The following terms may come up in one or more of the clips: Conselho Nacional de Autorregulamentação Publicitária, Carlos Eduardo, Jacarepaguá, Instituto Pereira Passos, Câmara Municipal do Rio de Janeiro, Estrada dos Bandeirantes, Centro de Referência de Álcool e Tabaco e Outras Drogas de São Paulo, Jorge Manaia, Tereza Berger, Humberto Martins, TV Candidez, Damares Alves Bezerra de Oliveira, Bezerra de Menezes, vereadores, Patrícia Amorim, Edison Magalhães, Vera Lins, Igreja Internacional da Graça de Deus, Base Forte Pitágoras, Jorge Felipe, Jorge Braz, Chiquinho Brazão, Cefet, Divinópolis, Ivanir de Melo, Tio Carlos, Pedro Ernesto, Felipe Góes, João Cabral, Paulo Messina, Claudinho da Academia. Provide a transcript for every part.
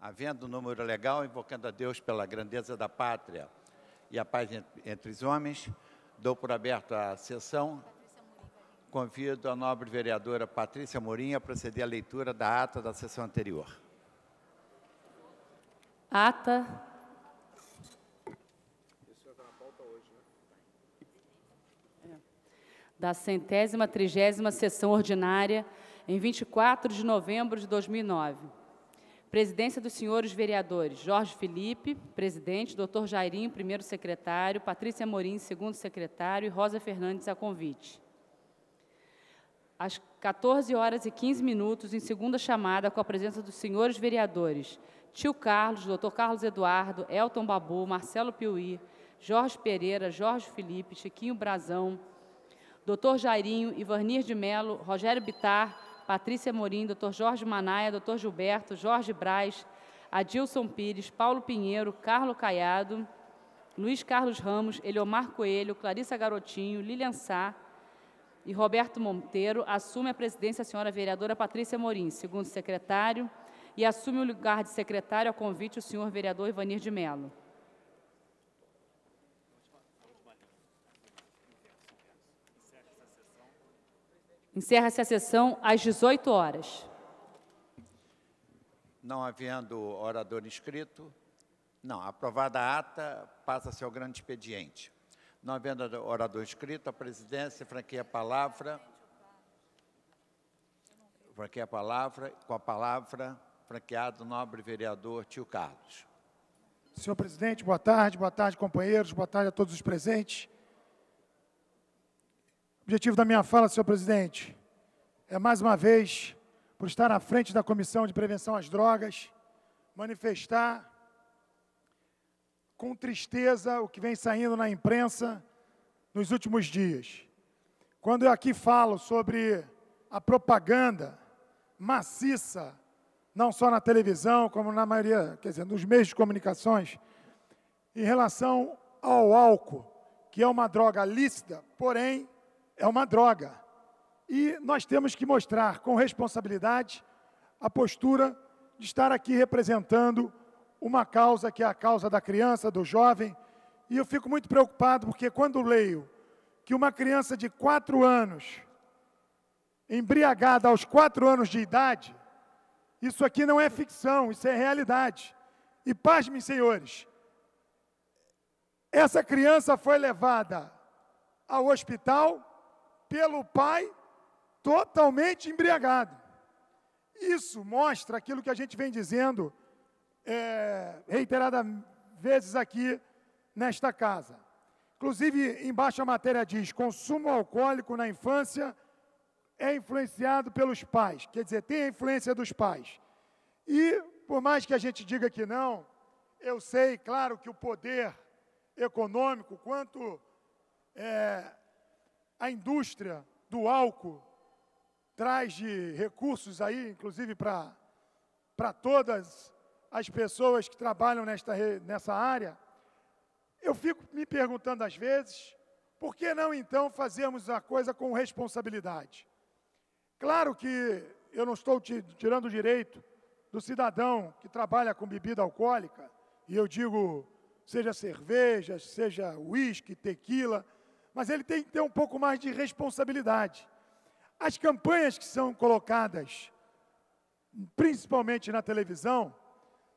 Havendo número legal, invocando a Deus pela grandeza da pátria e a paz entre os homens, dou por aberta a sessão. Convido a nobre vereadora Patrícia Amorim a proceder à leitura da ata da sessão anterior. Ata. Isso está na pauta hoje, né? Da 130ª sessão ordinária, em 24 de novembro de 2009. Presidência dos senhores vereadores Jorge Felipe, presidente, doutor Jairinho, primeiro secretário, Patrícia Amorim, segundo secretário, e Rosa Fernandes a convite. Às 14h15, em segunda chamada, com a presença dos senhores vereadores Tio Carlos, doutor Carlos Eduardo, Elton Babu, Marcelo Piuí, Jorge Pereira, Jorge Felipe, Chiquinho Brazão, doutor Jairinho, Ivanir de Melo, Rogério Bitar, Patrícia Amorim, doutor Jorge Manaia, doutor Gilberto, Jorge Braz, Adilson Pires, Paulo Pinheiro, Carlos Caiado, Luiz Carlos Ramos, Eliomar Coelho, Clarissa Garotinho, Lilian Sá e Roberto Monteiro, assume a presidência a senhora vereadora Patrícia Amorim, segundo secretário, e assume o lugar de secretário a convite o senhor vereador Ivanir de Melo. Encerra-se a sessão às 18h. Não havendo orador inscrito, não, aprovada a ata, passa-se ao grande expediente. Não havendo orador inscrito, a presidência franqueia a palavra, com a palavra franqueado o nobre vereador Tio Carlos. Senhor presidente, boa tarde, companheiros, boa tarde a todos os presentes. O objetivo da minha fala, senhor presidente, é, mais uma vez, por estar à frente da Comissão de Prevenção às Drogas, manifestar com tristeza o que vem saindo na imprensa nos últimos dias. Quando eu aqui falo sobre a propaganda maciça, não só na televisão, como na maioria, quer dizer, nos meios de comunicações, em relação ao álcool, que é uma droga lícita, porém, é uma droga. E nós temos que mostrar com responsabilidade a postura de estar aqui representando uma causa que é a causa da criança, do jovem. E eu fico muito preocupado porque quando leio que uma criança de 4 anos, embriagada aos 4 anos de idade, isso aqui não é ficção, isso é realidade. E pasmem, senhores, essa criança foi levada ao hospital pelo pai totalmente embriagado. Isso mostra aquilo que a gente vem dizendo reiteradas vezes aqui nesta casa. Inclusive, embaixo a matéria diz, consumo alcoólico na infância é influenciado pelos pais, quer dizer, tem a influência dos pais. E, por mais que a gente diga que não, eu sei, claro, que o poder econômico, quanto a indústria do álcool traz de recursos aí, inclusive para todas as pessoas que trabalham nessa área, eu fico me perguntando às vezes, por que não então fazermos a coisa com responsabilidade? Claro que eu não estou tirando o direito do cidadão que trabalha com bebida alcoólica, e eu digo, seja cerveja, seja uísque, tequila, mas ele tem que ter um pouco mais de responsabilidade. As campanhas que são colocadas, principalmente na televisão,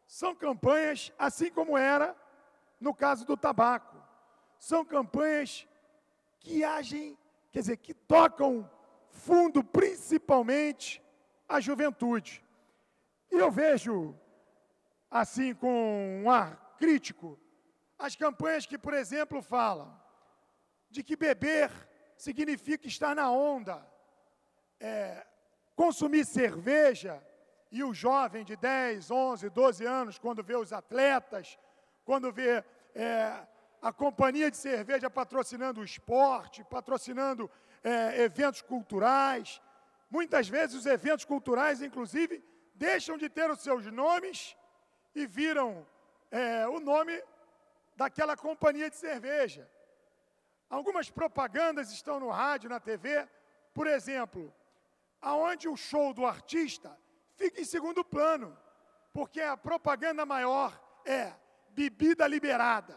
são campanhas, assim como era no caso do tabaco, são campanhas que agem, quer dizer, que tocam fundo, principalmente a juventude. E eu vejo, assim, com um ar crítico, as campanhas que, por exemplo, falam de que beber significa estar na onda. Consumir cerveja, e o jovem de 10, 11, 12 anos, quando vê os atletas, quando vê a companhia de cerveja patrocinando o esporte, patrocinando eventos culturais, muitas vezes os eventos culturais, inclusive, deixam de ter os seus nomes e viram o nome daquela companhia de cerveja. Algumas propagandas estão no rádio, na TV, por exemplo, aonde o show do artista fica em segundo plano. porque a propaganda maior é bebida liberada,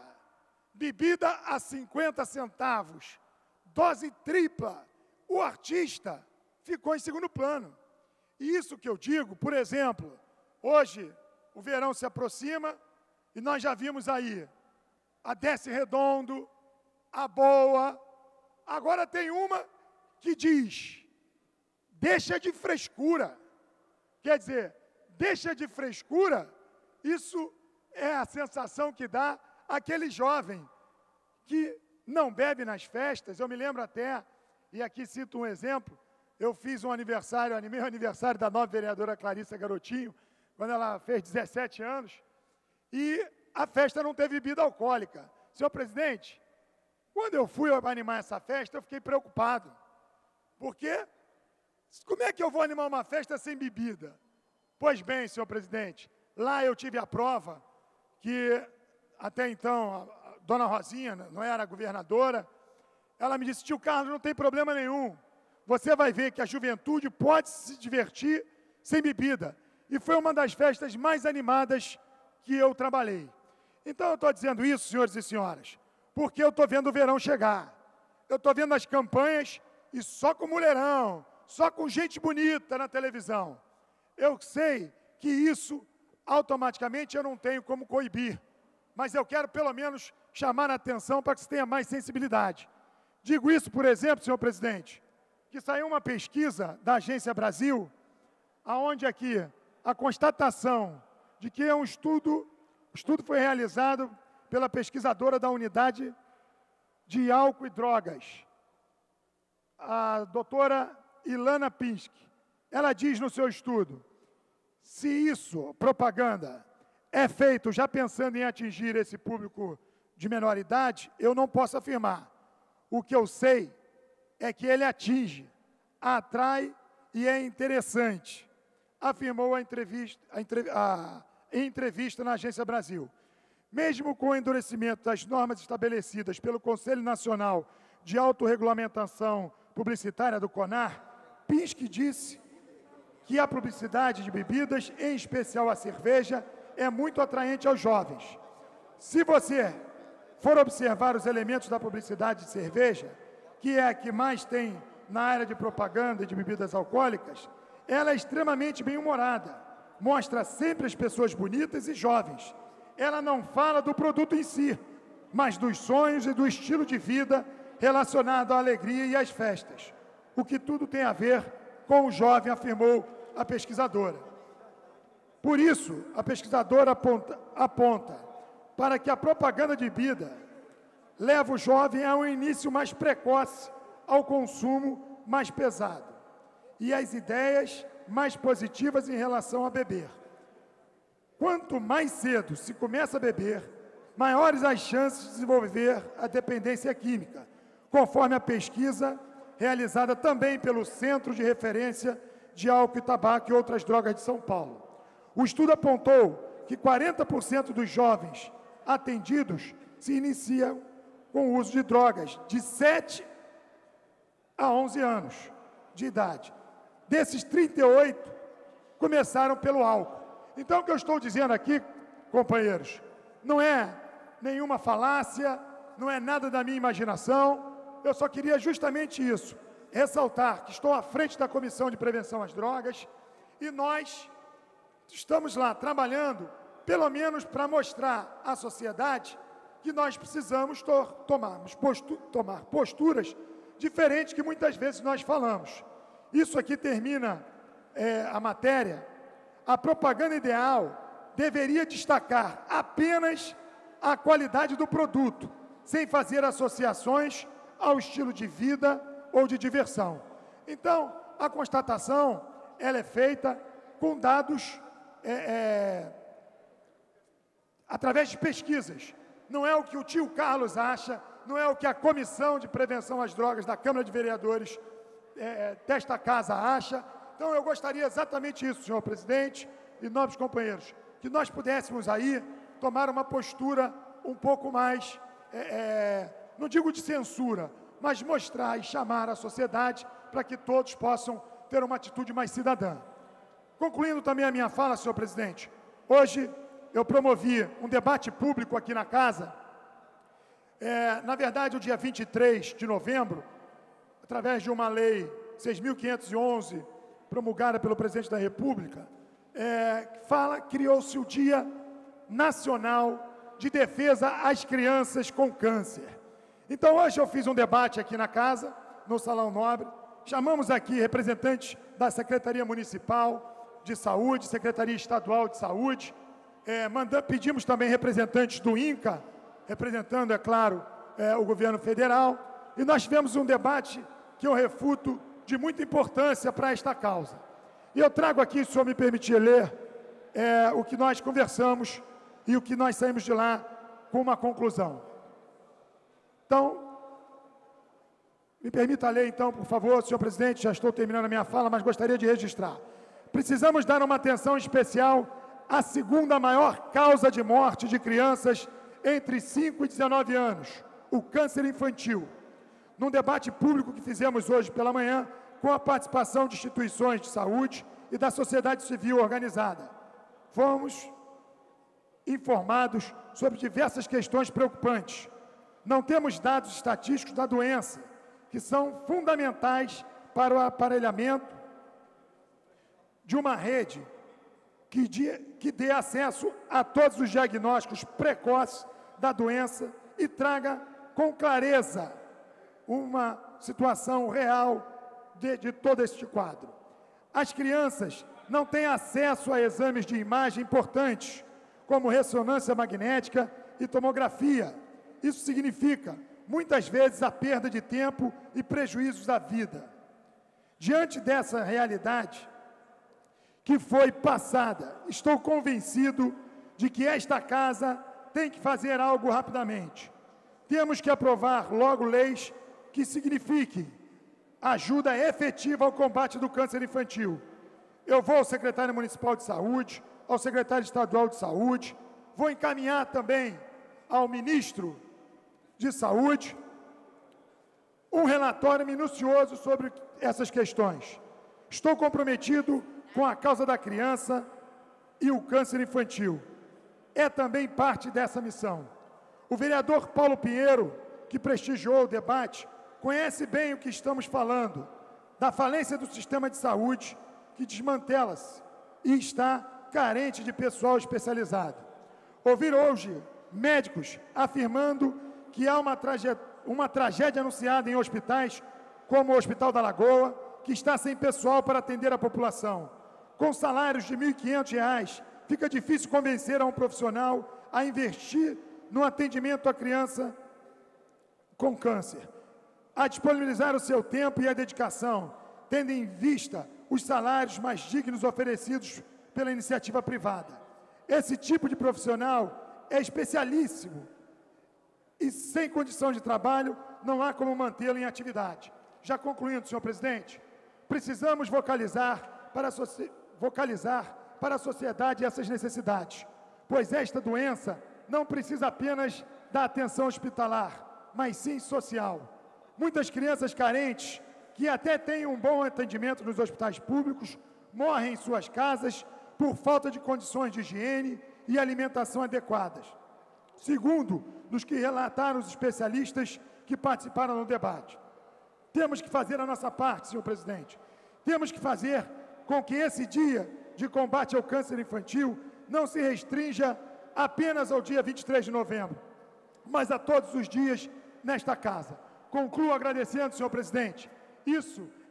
bebida a 50 centavos, dose tripla. O artista ficou em segundo plano. E isso que eu digo, por exemplo, hoje o verão se aproxima e nós já vimos aí a Desce Redondo, a Boa. Agora tem uma que diz, deixa de frescura. Quer dizer, deixa de frescura, isso é a sensação que dá aquele jovem que não bebe nas festas. Eu me lembro até, e aqui cito um exemplo, eu fiz um aniversário, meu aniversário da nova vereadora Clarissa Garotinho, quando ela fez 17 anos, e a festa não teve bebida alcoólica. Senhor presidente, quando eu fui animar essa festa, eu fiquei preocupado, porque como é que eu vou animar uma festa sem bebida? Pois bem, senhor presidente, lá eu tive a prova que até então a dona Rosinha, não era governadora, ela me disse, tio Carlos, não tem problema nenhum, você vai ver que a juventude pode se divertir sem bebida. E foi uma das festas mais animadas que eu trabalhei. Então eu estou dizendo isso, senhores e senhoras, porque eu estou vendo o verão chegar. Eu estou vendo as campanhas e só com mulherão, só com gente bonita na televisão. Eu sei que isso, automaticamente, eu não tenho como coibir, mas eu quero, pelo menos, chamar a atenção para que se tenha mais sensibilidade. Digo isso, por exemplo, senhor presidente, que saiu uma pesquisa da Agência Brasil, aonde aqui a constatação de que é um estudo foi realizado pela pesquisadora da Unidade de Álcool e Drogas, a doutora Ilana Pinsk. Ela diz no seu estudo, se isso, propaganda, é feito já pensando em atingir esse público de menor idade, eu não posso afirmar. O que eu sei é que ele atinge, atrai e é interessante, afirmou em entrevista na Agência Brasil. Mesmo com o endurecimento das normas estabelecidas pelo Conselho Nacional de Autorregulamentação Publicitária do CONAR, Pinsk disse que a publicidade de bebidas, em especial a cerveja, é muito atraente aos jovens. Se você for observar os elementos da publicidade de cerveja, que é a que mais tem na área de propaganda de bebidas alcoólicas, ela é extremamente bem-humorada, mostra sempre as pessoas bonitas e jovens. Ela não fala do produto em si, mas dos sonhos e do estilo de vida relacionado à alegria e às festas, o que tudo tem a ver com o jovem, afirmou a pesquisadora. Por isso, a pesquisadora aponta para que a propaganda de bebida leva o jovem a um início mais precoce ao consumo mais pesado e às ideias mais positivas em relação a beber. Quanto mais cedo se começa a beber, maiores as chances de desenvolver a dependência química, conforme a pesquisa realizada também pelo Centro de Referência de Álcool e Tabaco e Outras Drogas de São Paulo. O estudo apontou que 40% dos jovens atendidos se iniciam com o uso de drogas de 7 a 11 anos de idade. Desses, 38 começaram pelo álcool. Então, o que eu estou dizendo aqui, companheiros, não é nenhuma falácia, não é nada da minha imaginação. Eu só queria justamente isso, ressaltar que estou à frente da Comissão de Prevenção às Drogas e nós estamos lá trabalhando, pelo menos para mostrar à sociedade que nós precisamos tomar posturas diferentes que muitas vezes nós falamos. Isso aqui termina a matéria. A propaganda ideal deveria destacar apenas a qualidade do produto, sem fazer associações ao estilo de vida ou de diversão. Então, a constatação ela é feita com dados através de pesquisas. Não é o que o tio Carlos acha, não é o que a Comissão de Prevenção às Drogas da Câmara de Vereadores desta casa acha. Então, eu gostaria exatamente isso, senhor presidente e nobres companheiros, que nós pudéssemos aí tomar uma postura um pouco mais... não digo de censura, mas mostrar e chamar a sociedade para que todos possam ter uma atitude mais cidadã. Concluindo também a minha fala, senhor presidente, Hoje eu promovi um debate público aqui na casa. Na verdade, o dia 23 de novembro, através de uma lei 6.511, promulgada pelo presidente da República, criou-se o Dia Nacional de Defesa às Crianças com Câncer. Então, hoje eu fiz um debate aqui na casa, no Salão Nobre. Chamamos aqui representantes da Secretaria Municipal de Saúde, Secretaria Estadual de Saúde. Pedimos também representantes do INCA, representando, é claro, o governo federal. E nós tivemos um debate que eu refuto de muita importância para esta causa. E eu trago aqui, se o senhor me permitir ler, o que nós conversamos e o que nós saímos de lá com uma conclusão. Então, me permita ler, então, por favor, senhor presidente, já estou terminando a minha fala, mas gostaria de registrar. Precisamos dar uma atenção especial à segunda maior causa de morte de crianças entre 5 e 19 anos, o câncer infantil. Num debate público que fizemos hoje pela manhã, com a participação de instituições de saúde e da sociedade civil organizada, fomos informados sobre diversas questões preocupantes. Não temos dados estatísticos da doença, que são fundamentais para o aparelhamento de uma rede que dê acesso a todos os diagnósticos precoces da doença e traga com clareza uma situação real de todo este quadro. As crianças não têm acesso a exames de imagem importantes, como ressonância magnética e tomografia. Isso significa, muitas vezes, a perda de tempo e prejuízos à vida. Diante dessa realidade que foi passada, estou convencido de que esta casa tem que fazer algo rapidamente. Temos que aprovar logo leis que signifique ajuda efetiva ao combate do câncer infantil. Eu vou ao secretário municipal de saúde, ao secretário estadual de saúde, vou encaminhar também ao ministro de saúde um relatório minucioso sobre essas questões. Estou comprometido com a causa da criança e o câncer infantil. É também parte dessa missão. O vereador Paulo Pinheiro, que prestigiou o debate, conhece bem o que estamos falando, da falência do sistema de saúde que desmantela-se e está carente de pessoal especializado. Ouvir hoje médicos afirmando que há uma tragédia anunciada em hospitais, como o Hospital da Lagoa, que está sem pessoal para atender a população. Com salários de R$ 1.500, fica difícil convencer a um profissional a investir no atendimento à criança com câncer, a disponibilizar o seu tempo e a dedicação, tendo em vista os salários mais dignos oferecidos pela iniciativa privada. Esse tipo de profissional é especialíssimo e, sem condição de trabalho, não há como mantê-lo em atividade. Já concluindo, senhor presidente, precisamos vocalizar para a sociedade essas necessidades, pois esta doença não precisa apenas da atenção hospitalar, mas sim social. Muitas crianças carentes, que até têm um bom atendimento nos hospitais públicos, morrem em suas casas por falta de condições de higiene e alimentação adequadas. Segundo, nos que relataram os especialistas que participaram do debate. Temos que fazer a nossa parte, senhor presidente. Temos que fazer com que esse dia de combate ao câncer infantil não se restrinja apenas ao dia 23 de novembro, mas a todos os dias nesta casa. Concluo agradecendo, senhor presidente.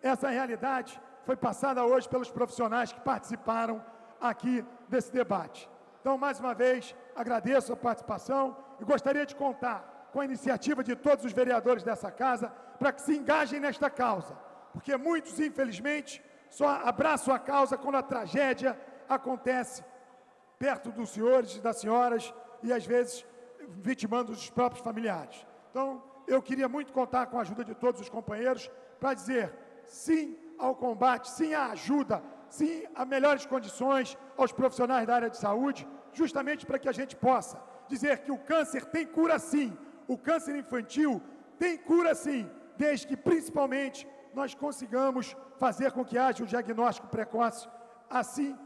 Essa realidade foi passada hoje pelos profissionais que participaram aqui desse debate. Então, mais uma vez, agradeço a participação e gostaria de contar com a iniciativa de todos os vereadores dessa casa para que se engajem nesta causa, porque muitos, infelizmente, só abraçam a causa quando a tragédia acontece perto dos senhores e das senhoras e, às vezes, vitimando os próprios familiares. Então, eu queria muito contar com a ajuda de todos os companheiros para dizer sim ao combate, sim à ajuda, sim a melhores condições aos profissionais da área de saúde, justamente para que a gente possa dizer que o câncer tem cura sim, o câncer infantil tem cura sim, desde que principalmente nós consigamos fazer com que haja o diagnóstico precoce, assim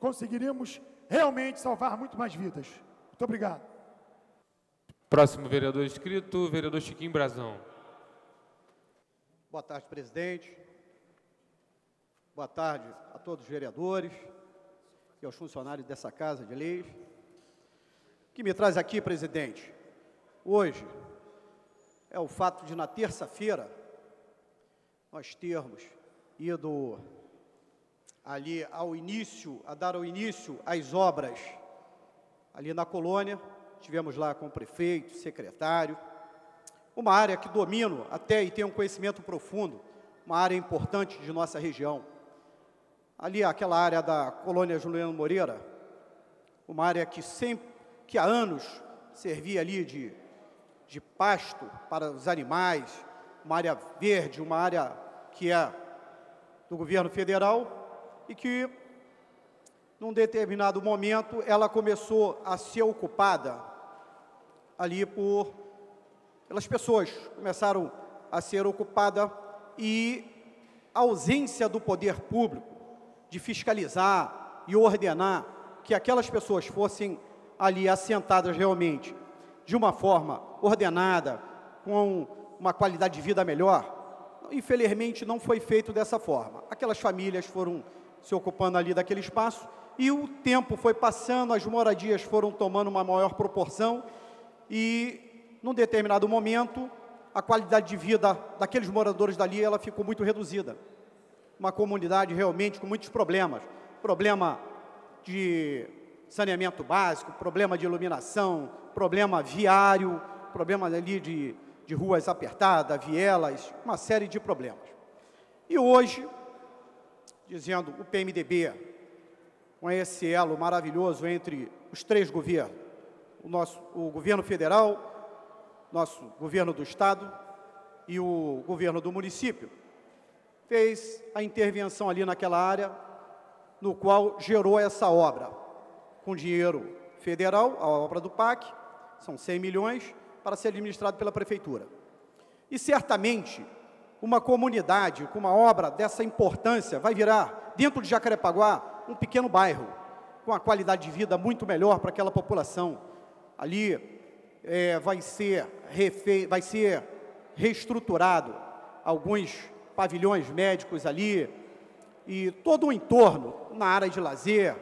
conseguiríamos realmente salvar muito mais vidas. Muito obrigado. Próximo vereador inscrito, vereador Chiquinho Brazão. Boa tarde, presidente. Boa tarde a todos os vereadores e aos funcionários dessa Casa de Leis. O que me traz aqui, presidente, hoje, é o fato de, na terça-feira, nós termos ido ali a dar início às obras ali na colônia. Estivemos lá com o prefeito, secretário, uma área que domino até e tenho um conhecimento profundo, uma área importante de nossa região. Ali, aquela área da colônia Juliano Moreira, uma área que há anos servia ali de pasto para os animais, uma área verde, uma área que é do governo federal e que, num determinado momento, ela começou a ser ocupada ali pelas pessoas, começaram a ser ocupada, e a ausência do poder público de fiscalizar e ordenar que aquelas pessoas fossem ali assentadas realmente de uma forma ordenada, com uma qualidade de vida melhor, infelizmente não foi feito dessa forma. Aquelas famílias foram se ocupando ali daquele espaço e o tempo foi passando, as moradias foram tomando uma maior proporção e, num determinado momento, a qualidade de vida daqueles moradores dali, ela ficou muito reduzida. Uma comunidade realmente com muitos problemas. Problema de saneamento básico, problema de iluminação, problema viário, problema ali de ruas apertadas, vielas, uma série de problemas. E hoje, dizendo o PMDB, com esse elo maravilhoso entre os três governos, o governo federal, nosso governo do estado e o governo do município, fez a intervenção ali naquela área, no qual gerou essa obra, com dinheiro federal, a obra do PAC, são 100 milhões, para ser administrado pela prefeitura. E, certamente, uma comunidade com uma obra dessa importância vai virar, dentro de Jacarepaguá, um pequeno bairro, com a qualidade de vida muito melhor para aquela população. Ali vai ser reestruturado alguns pavilhões médicos ali, e todo o entorno, na área de lazer,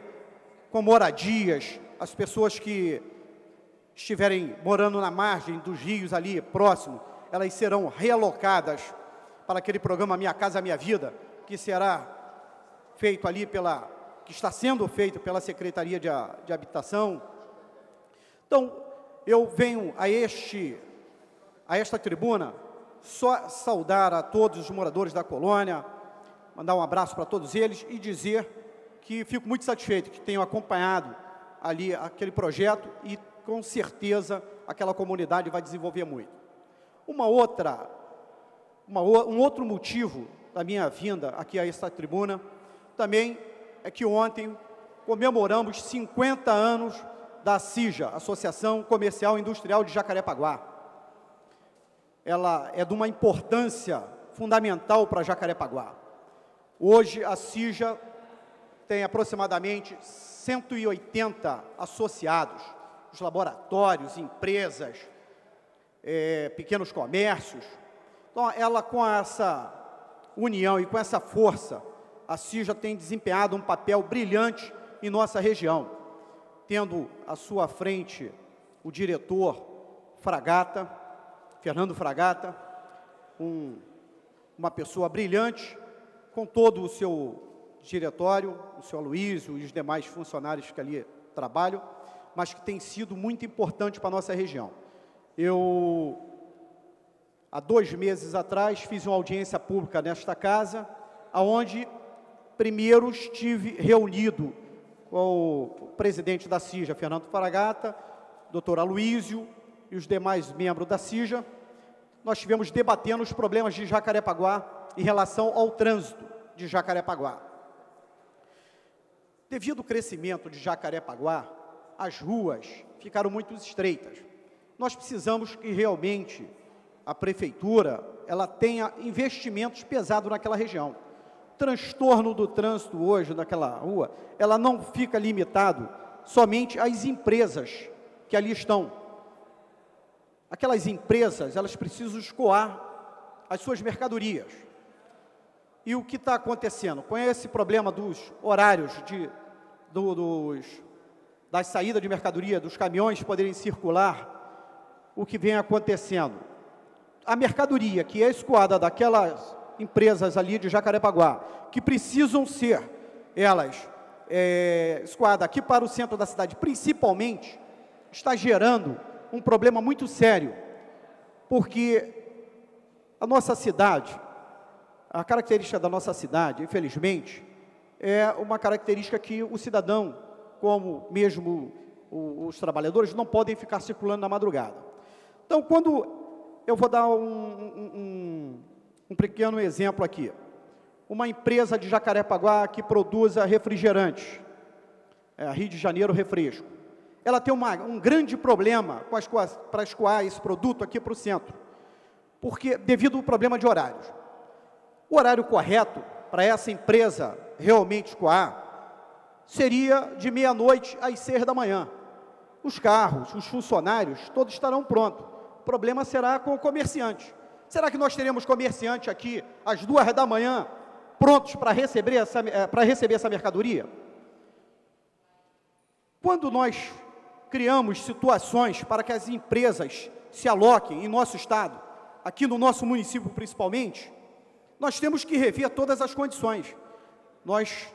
com moradias, as pessoas que estiverem morando na margem dos rios ali próximo, elas serão realocadas para aquele programa Minha Casa Minha Vida, que será feito ali que está sendo feito pela Secretaria de Habitação. Então, eu venho a esta tribuna só saudar a todos os moradores da colônia, mandar um abraço para todos eles e dizer que fico muito satisfeito, que tenho acompanhado ali aquele projeto e com certeza aquela comunidade vai desenvolver muito. Um outro motivo da minha vinda aqui a esta tribuna também é que ontem comemoramos 50 anos da SIJA, Associação Comercial e Industrial de Jacarepaguá. Ela é de uma importância fundamental para Jacarepaguá. Hoje a SIJA tem aproximadamente 180 associados, os laboratórios, empresas, pequenos comércios. Então, ela, com essa união e com essa força, a SIJA tem desempenhado um papel brilhante em nossa região, tendo à sua frente o diretor Fragata, Fernando Fragata, uma pessoa brilhante, com todo o seu diretório, o seu Aloísio e os demais funcionários que ali trabalham, mas que tem sido muito importante para a nossa região. Eu, há 2 meses atrás, fiz uma audiência pública nesta casa, onde primeiro estive reunido com o presidente da SIJA, Fernando Fragata, doutor Aloísio e os demais membros da SIJA. Nós estivemos debatendo os problemas de Jacarepaguá em relação ao trânsito de Jacarepaguá. Devido ao crescimento de Jacarepaguá, as ruas ficaram muito estreitas. Nós precisamos que realmente a prefeitura ela tenha investimentos pesados naquela região. O transtorno do trânsito hoje naquela rua, ela não fica limitado somente as empresas que ali estão. Aquelas empresas, elas precisam escoar as suas mercadorias. E o que está acontecendo? Com esse problema dos horários das saídas de mercadoria, dos caminhões poderem circular, o que vem acontecendo? A mercadoria que é escoada daquelas empresas ali de Jacarepaguá, que precisam ser elas escoadas aqui para o centro da cidade, principalmente, está gerando um problema muito sério, porque a nossa cidade, a característica da nossa cidade, infelizmente, é uma característica que o cidadão, como mesmo os trabalhadores, não podem ficar circulando na madrugada. Então, quando... Eu vou dar um pequeno exemplo aqui. Uma empresa de Jacarepaguá que produz refrigerantes, Rio de Janeiro Refresco. Ela tem um grande problema para escoar esse produto aqui para o centro, porque devido ao problema de horários. O horário correto para essa empresa realmente escoar seria de meia-noite às 6 da manhã. Os carros, os funcionários, todos estarão prontos. O problema será com o comerciante. Será que nós teremos comerciante aqui às 2 da manhã, prontos para receber essa mercadoria? Quando nós criamos situações para que as empresas se aloquem em nosso estado, aqui no nosso município principalmente, nós temos que rever todas as condições. Nós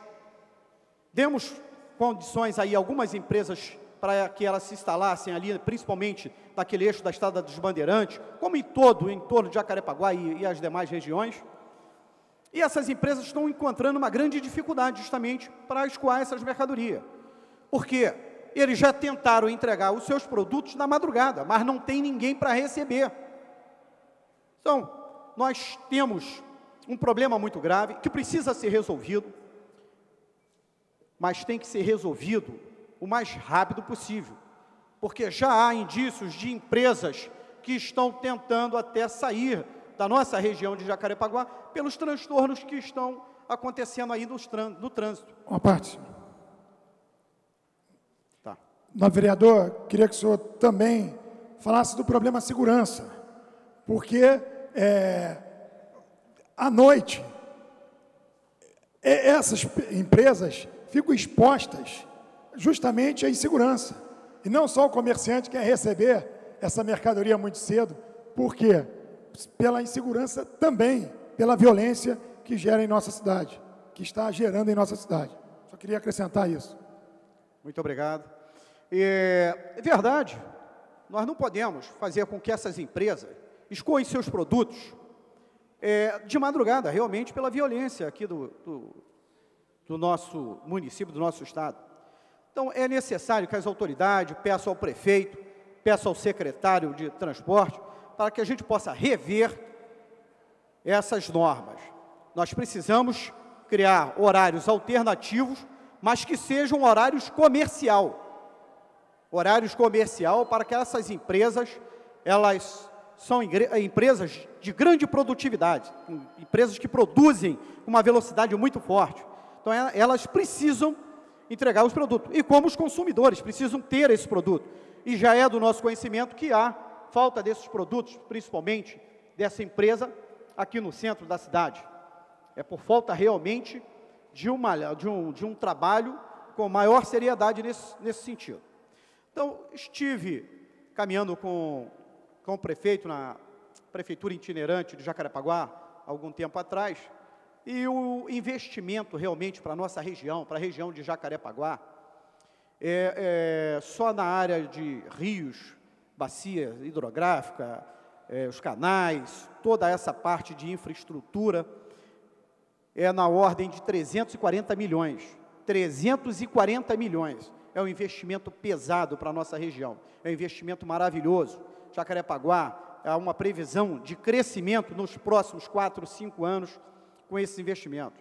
demos condições aí a algumas empresas para que elas se instalassem ali, principalmente naquele eixo da Estrada dos Bandeirantes, como em torno de Jacarepaguá e as demais regiões. E essas empresas estão encontrando uma grande dificuldade justamente para escoar essas mercadorias, porque eles já tentaram entregar os seus produtos na madrugada, mas não tem ninguém para receber. Então, nós temos um problema muito grave, que precisa ser resolvido, mas tem que ser resolvido o mais rápido possível, porque já há indícios de empresas que estão tentando até sair da nossa região de Jacarepaguá pelos transtornos que estão acontecendo aí no trânsito. Uma parte. Tá. Não, vereador, queria que o senhor também falasse do problema segurança, porque à noite essas empresas ficam expostas justamente a insegurança. E não só o comerciante quer receber essa mercadoria muito cedo, por quê? Pela insegurança também, pela violência que gera em nossa cidade, que está gerando em nossa cidade. Só queria acrescentar isso. Muito obrigado. É verdade, nós não podemos fazer com que essas empresas escoem seus produtos de madrugada, realmente pela violência aqui do nosso município, do nosso estado. Então, é necessário que as autoridades peçam ao prefeito, peçam ao secretário de transporte, para que a gente possa rever essas normas. Nós precisamos criar horários alternativos, mas que sejam horários comercial. Horários comercial para que essas empresas, elas são empresas de grande produtividade, empresas que produzem uma velocidade muito forte. Então, elas precisam entregar os produtos. E como os consumidores precisam ter esse produto. E já é do nosso conhecimento que há falta desses produtos, principalmente dessa empresa, aqui no centro da cidade. É por falta realmente de um trabalho com maior seriedade nesse sentido. Então, estive caminhando com o prefeito na Prefeitura Itinerante de Jacarepaguá, algum tempo atrás, e o investimento realmente para a nossa região, para a região de Jacarepaguá, só na área de rios, bacia hidrográfica, os canais, toda essa parte de infraestrutura, é na ordem de 340 milhões. 340 milhões é um investimento pesado para a nossa região, é um investimento maravilhoso. Jacarepaguá, há uma previsão de crescimento nos próximos 4 a 5 anos, com esse investimento.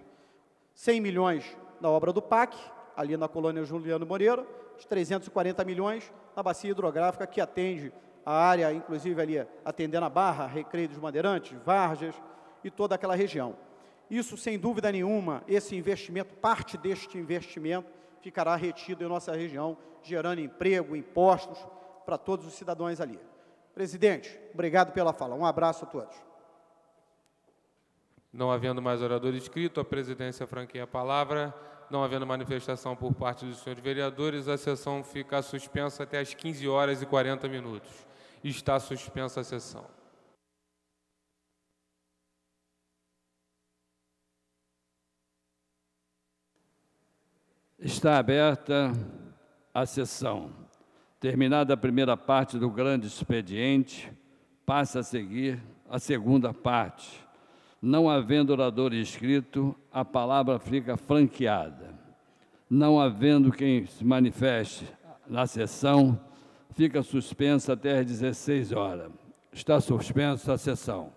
100 milhões na obra do PAC, ali na colônia Juliano Moreira, os 340 milhões na bacia hidrográfica, que atende a área, inclusive ali, atendendo a Barra, Recreio dos Bandeirantes, Vargas e toda aquela região. Isso, sem dúvida nenhuma, parte deste investimento ficará retido em nossa região, gerando emprego, impostos para todos os cidadãos ali. Presidente, obrigado pela fala. Um abraço a todos. Não havendo mais orador inscrito, a presidência franqueia a palavra. Não havendo manifestação por parte dos senhores vereadores, a sessão fica suspensa até às 15h40. Está suspensa a sessão. Está aberta a sessão. Terminada a primeira parte do grande expediente, passa a seguir a segunda parte. Não havendo orador inscrito, a palavra fica franqueada. Não havendo quem se manifeste na sessão, fica suspensa até às 16h. Está suspensa a sessão.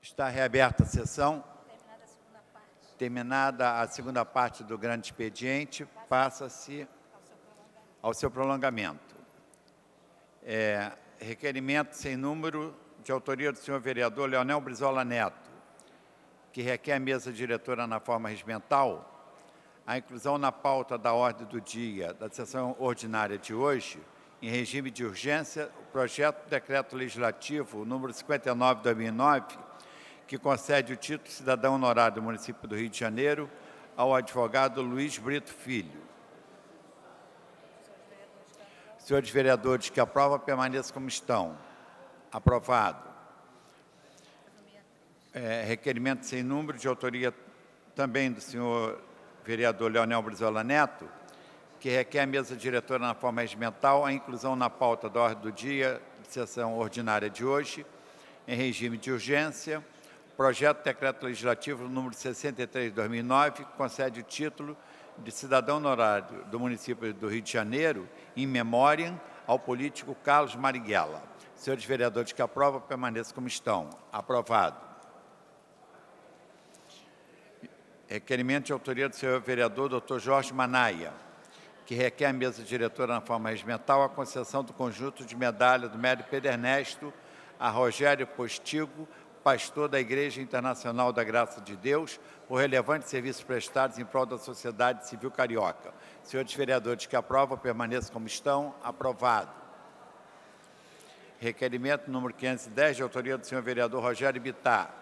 Está reaberta a sessão. Terminada a segunda parte do grande expediente, passa-se ao seu prolongamento. Requerimento sem número de autoria do senhor vereador Leonel Brizola Neto, que requer à mesa diretora na forma regimental a inclusão na pauta da ordem do dia da sessão ordinária de hoje, em regime de urgência, o projeto do decreto legislativo número 59/2009, que concede o título de cidadão honorário do município do Rio de Janeiro ao advogado Luiz Brito Filho. Senhores vereadores, que a prova permaneça como estão. Aprovado. Requerimento sem número de autoria também do senhor vereador Leonel Brizola Neto, que requer à mesa diretora na forma regimental a inclusão na pauta da ordem do dia de sessão ordinária de hoje, em regime de urgência, projeto de decreto legislativo número 63/2009, que concede o título de cidadão honorário do município do Rio de Janeiro, em memória ao político Carlos Marighella. Senhores vereadores, que aprovam, permaneçam como estão. Aprovado. Requerimento de autoria do senhor vereador Dr. Jorge Manaia, que requer à mesa diretora na forma regimental a concessão do conjunto de medalha do mérito Pedro Ernesto a Rogério Postigo, pastor da Igreja Internacional da Graça de Deus, por relevantes serviços prestados em prol da sociedade civil carioca. Senhores vereadores, que aprovam, permaneçam como estão. Aprovado. Requerimento número 510, de autoria do senhor vereador Rogério Bitar,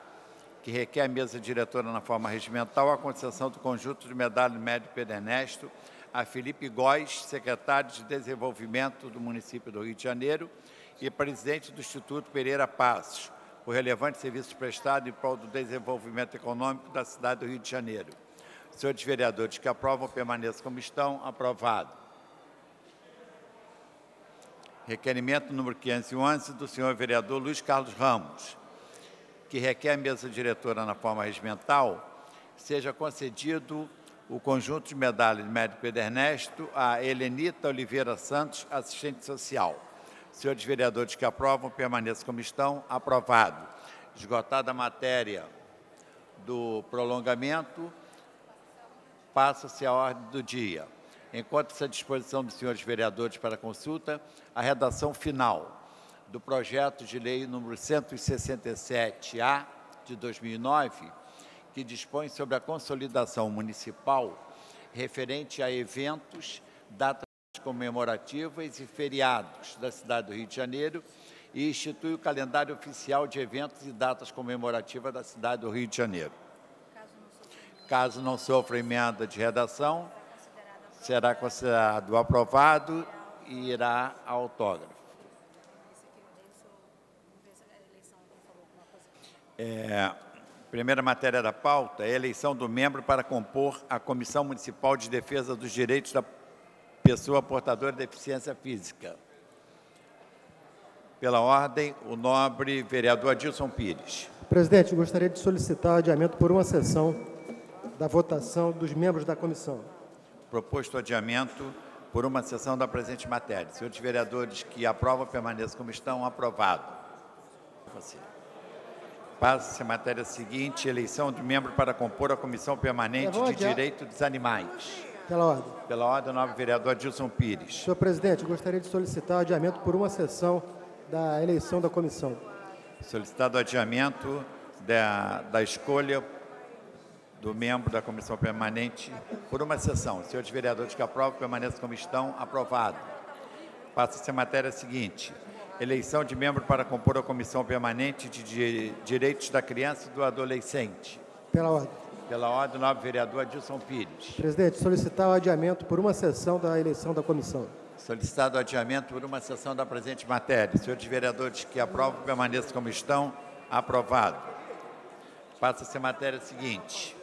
que requer à mesa diretora na forma regimental a concessão do conjunto de medalha do mérito Pedro Ernesto a Felipe Góes, secretário de Desenvolvimento do município do Rio de Janeiro e presidente do Instituto Pereira Passos, por relevantes serviços prestados em prol do desenvolvimento econômico da cidade do Rio de Janeiro. Senhores vereadores, que aprovam, permaneçam como estão. Aprovado. Requerimento número 511, do senhor vereador Luiz Carlos Ramos, que requer à mesa diretora na forma regimental seja concedido o conjunto de medalhas de mérito Pedro Ernesto a Helenita Oliveira Santos, assistente social. Senhores vereadores, que aprovam, permaneçam como estão. Aprovado. Esgotada a matéria do prolongamento, passa-se à ordem do dia. Encontra-se à disposição dos senhores vereadores para consulta a redação final do projeto de lei número 167-A de 2009, que dispõe sobre a consolidação municipal referente a eventos, datas comemorativas e feriados da cidade do Rio de Janeiro e institui o calendário oficial de eventos e datas comemorativas da cidade do Rio de Janeiro. Caso não sofra emenda de redação, será considerado aprovado e irá a autógrafo. Primeira matéria da pauta é a eleição do membro para compor a Comissão Municipal de Defesa dos Direitos da Pessoa Portadora de Deficiência Física. Pela ordem, o nobre vereador Adilson Pires. Presidente, gostaria de solicitar adiamento por uma sessão da votação dos membros da comissão. Proposto adiamento por uma sessão da presente matéria. Senhores vereadores, que aprovam, permaneçam como estão. Aprovado. Passa-se a matéria seguinte, eleição de membro para compor a Comissão Permanente de Direito dos Animais. Pela ordem. Pela ordem, o nobre vereador Adilson Pires. Senhor presidente, gostaria de solicitar adiamento por uma sessão da eleição da comissão. Solicitado adiamento, da escolha do membro da comissão permanente por uma sessão. Senhores vereadores que aprovam, permaneçam como estão. Aprovado. Passa-se a matéria seguinte. Eleição de membro para compor a comissão permanente de direitos da criança e do adolescente. Pela ordem. Pela ordem, o nobre vereador Adilson Pires. Presidente, solicitar o adiamento por uma sessão da eleição da comissão. Solicitado o adiamento por uma sessão da presente matéria. Senhores vereadores que aprovam, permaneçam como estão. Aprovado. Passa-se a matéria seguinte.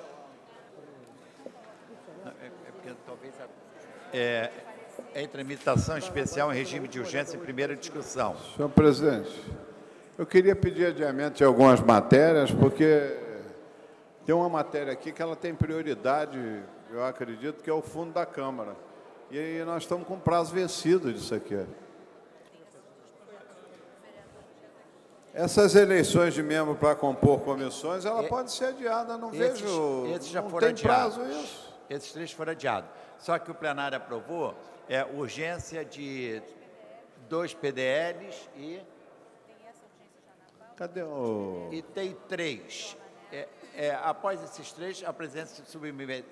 Em tramitação especial em regime de urgência e primeira discussão. Senhor presidente, eu queria pedir adiamento de algumas matérias, porque tem uma matéria aqui que ela tem prioridade, eu acredito, que é o fundo da Câmara. E aí nós estamos com prazo vencido disso aqui. Essas eleições de membro para compor comissões, ela pode ser adiada, não vejo... Esses já foram adiados. Não tem prazo isso. Esses três foram adiados. Só que o plenário aprovou urgência de 2 PDLs e... Cadê o... E tem 3. Após esses 3, a presidência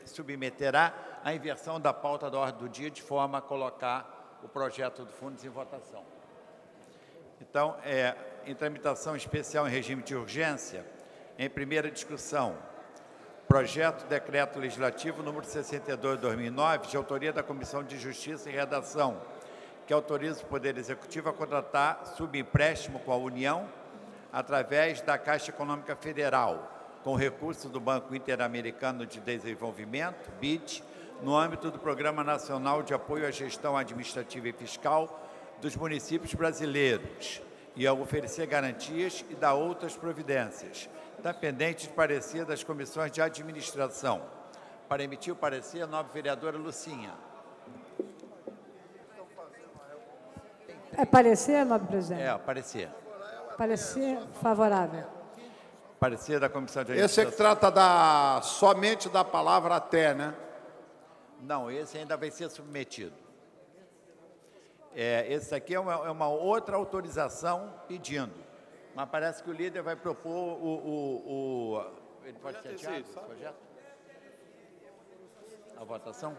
submeterá a inversão da pauta da ordem do dia de forma a colocar o projeto do fundo em votação. Então, em tramitação especial em regime de urgência, em primeira discussão, projeto decreto legislativo número 62/2009, de autoria da Comissão de Justiça e Redação, que autoriza o Poder Executivo a contratar subempréstimo com a União através da Caixa Econômica Federal, com recursos do Banco Interamericano de Desenvolvimento, BID, no âmbito do Programa Nacional de Apoio à Gestão Administrativa e Fiscal dos Municípios Brasileiros, e a oferecer garantias e dar outras providências. Está pendente de parecer das comissões de administração. Para emitir o parecer, a nova vereadora Lucinha. É parecer, nobre presidente? É, parecer. Parecer favorável. Parecer da comissão de administração. Esse é que trata somente da palavra até, né? Não, esse ainda vai ser submetido. Esse aqui é uma outra autorização pedindo. Mas parece que o líder vai propor ele pode ser adiado esse projeto? A votação?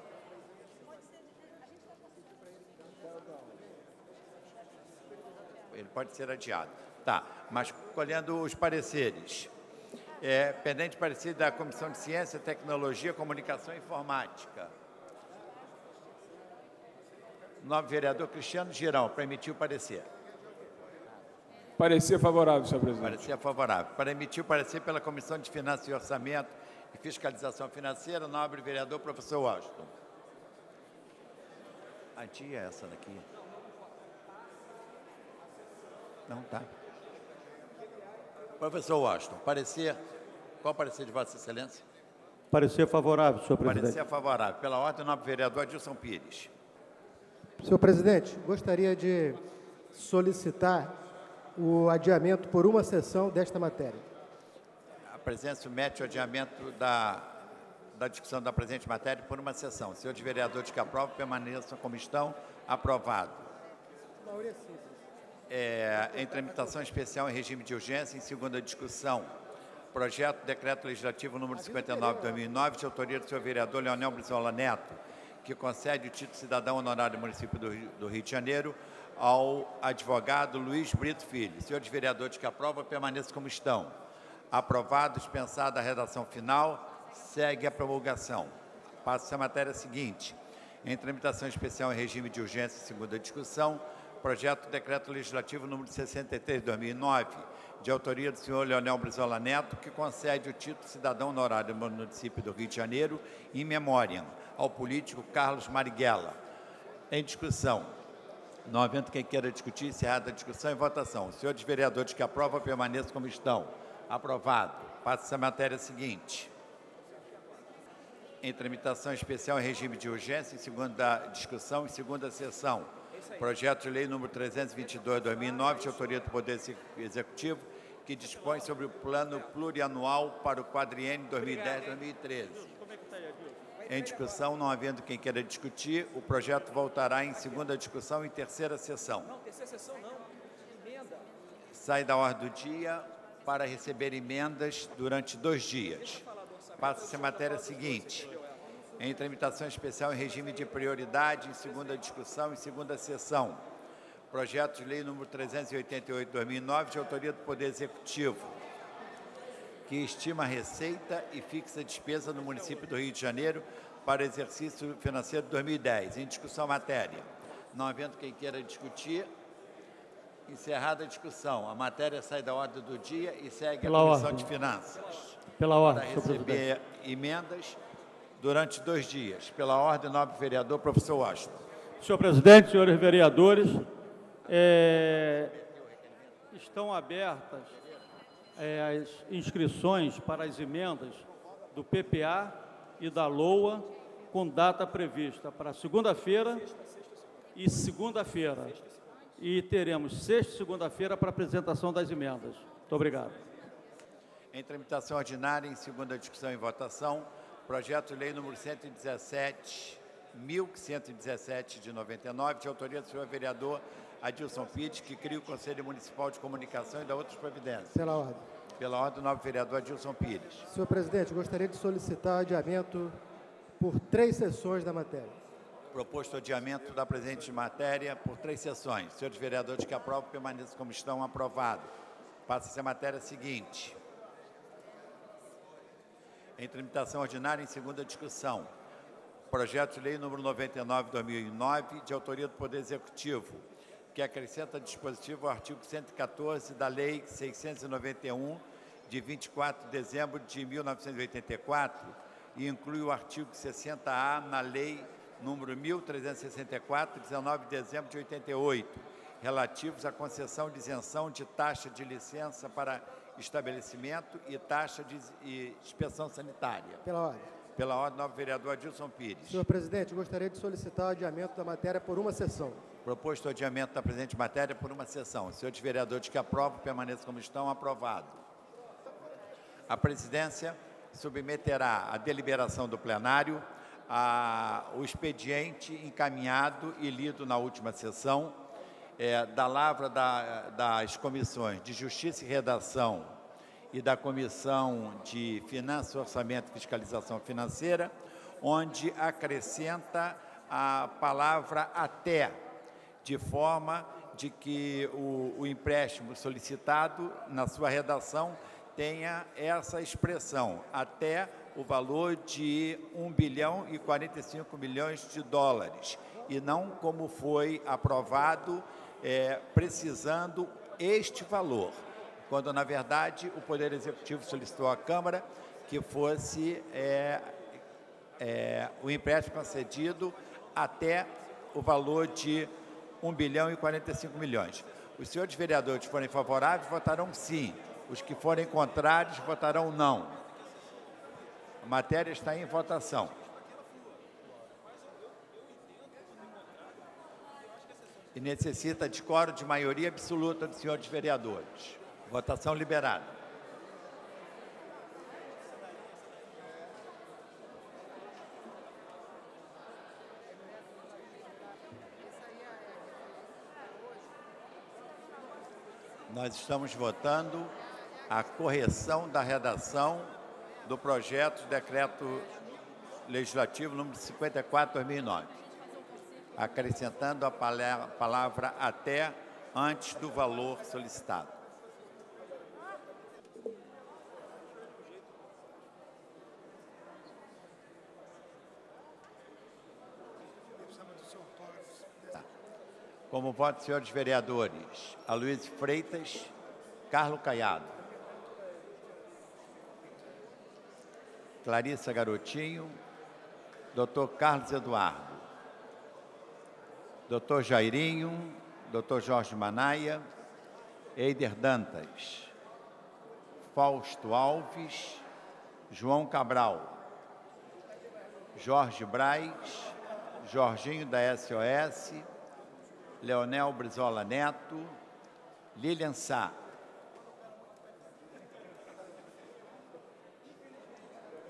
Ele pode ser adiado. Tá, mas colhendo os pareceres. Pendente parecer da Comissão de Ciência, Tecnologia, Comunicação e Informática. Novo vereador Cristiano Girão, para emitir o parecer. Parecer favorável, senhor presidente. Parecer favorável. Para emitir o parecer pela Comissão de Finanças e Orçamento e Fiscalização Financeira, nobre vereador Professor Washington. A tia é essa daqui? Não, tá. Professor Washington, parecer... Qual parecer de Vossa Excelência? Parecer favorável, senhor presidente. Parecer favorável. Pela ordem, nobre vereador Adilson Pires. Senhor presidente, gostaria de solicitar o adiamento por uma sessão desta matéria. A presidência submete o adiamento da discussão da presente matéria por uma sessão. Senhores vereadores que aprovam, permaneçam como estão. Aprovado. Em tramitação especial em regime de urgência, em segunda discussão, projeto decreto legislativo número 59/2009, de autoria do senhor vereador Leonel Brizola Neto, que concede o título cidadão honorário do município do Rio de Janeiro ao advogado Luiz Brito Filho. Senhores vereadores que aprovam, permaneçam como estão. Aprovado, dispensada a redação final, segue a promulgação. Passa-se a matéria seguinte. Em tramitação especial em regime de urgência e segunda discussão, projeto decreto legislativo número 63/2009, de autoria do senhor Leonel Brizola Neto, que concede o título cidadão honorário do município do Rio de Janeiro, in memoriam, ao político Carlos Marighella. Em discussão. Não havendo quem queira discutir, encerrada a discussão e votação. Senhores vereadores que aprovam, permaneçam como estão. Aprovado. Passa-se a matéria seguinte. Em tramitação especial em regime de urgência, em segunda discussão e segunda sessão. Projeto de lei número 322/2009, de autoria do Poder Executivo, que dispõe sobre o plano plurianual para o quadriênio 2010-2013. Em discussão, não havendo quem queira discutir, o projeto voltará em segunda discussão e terceira sessão. Não, terceira sessão não. Emenda. Sai da ordem do dia para receber emendas durante 2 dias. Passa-se a matéria seguinte. Em tramitação especial em regime de prioridade, em segunda discussão, em segunda sessão. Projeto de lei número 388/2009, de autoria do Poder Executivo, que estima a receita e fixa a despesa no município do Rio de Janeiro para o exercício financeiro de 2010. Em discussão a matéria. Não havendo quem queira discutir, encerrada a discussão. A matéria sai da ordem do dia e segue pela a Comissão ordem de Finanças. Pela ordem, para receber emendas durante 2 dias. Pela ordem, nobre vereador, professor Washington. Senhor presidente, senhores vereadores, estão abertas as inscrições para as emendas do PPA e da LOA com data prevista para segunda-feira e segunda-feira. E teremos sexta e segunda-feira para apresentação das emendas. Muito obrigado. Em tramitação ordinária, em segunda discussão e votação, projeto de lei número 117.117 de 99, de autoria do senhor vereador Adilson Pires, que cria o Conselho Municipal de Comunicação e dá outras providências. Pela ordem. Pela ordem, o novo vereador Adilson Pires. Senhor presidente, gostaria de solicitar adiamento por 3 sessões da matéria. Proposto adiamento da presente matéria por 3 sessões. Senhores vereadores que aprovam, permaneçam como estão, aprovado. Passa-se a matéria seguinte. Em tramitação ordinária, em segunda discussão. Projeto de lei número 99/2009, de autoria do Poder Executivo, que acrescenta dispositivo ao artigo 114 da Lei 691, de 24 de dezembro de 1984, e inclui o artigo 60A na Lei número 1364, 19 de dezembro de 88, relativos à concessão de isenção de taxa de licença para estabelecimento e taxa de inspeção sanitária. Pela ordem. Pela ordem, novo vereador Adilson Pires. Senhor presidente, gostaria de solicitar adiamento da matéria por 1 sessão. Proposto o adiamento da presente matéria por 1 sessão. Senhores vereadores que aprovam, permaneçam como estão, aprovado. A presidência submeterá à deliberação do plenário o expediente encaminhado e lido na última sessão da lavra das comissões de Justiça e Redação e da Comissão de Finanças, Orçamento e Fiscalização Financeira, onde acrescenta a palavra até, de forma de que o empréstimo solicitado na sua redação tenha essa expressão, até o valor de US$1,045 milhões, e não como foi aprovado, precisando este valor, quando, na verdade, o Poder Executivo solicitou à Câmara que fosse o empréstimo concedido até o valor de US$1,045 milhões. Os senhores vereadores que forem favoráveis votarão sim, os que forem contrários votarão não. A matéria está em votação. E necessita de quórum de maioria absoluta dos senhores vereadores. Votação liberada. Nós estamos votando a correção da redação do projeto de decreto legislativo número 54/2009, acrescentando a palavra até antes do valor solicitado. Tá. Como voto, senhores vereadores, Aloísio Freitas, Carlos Caiado, Clarissa Garotinho, doutor Carlos Eduardo, doutor Jairinho, doutor Jorge Manaia, Eder Dantas, Fausto Alves, João Cabral, Jorge Braz, Jorginho da SOS, Leonel Brizola Neto, Lilian Sá,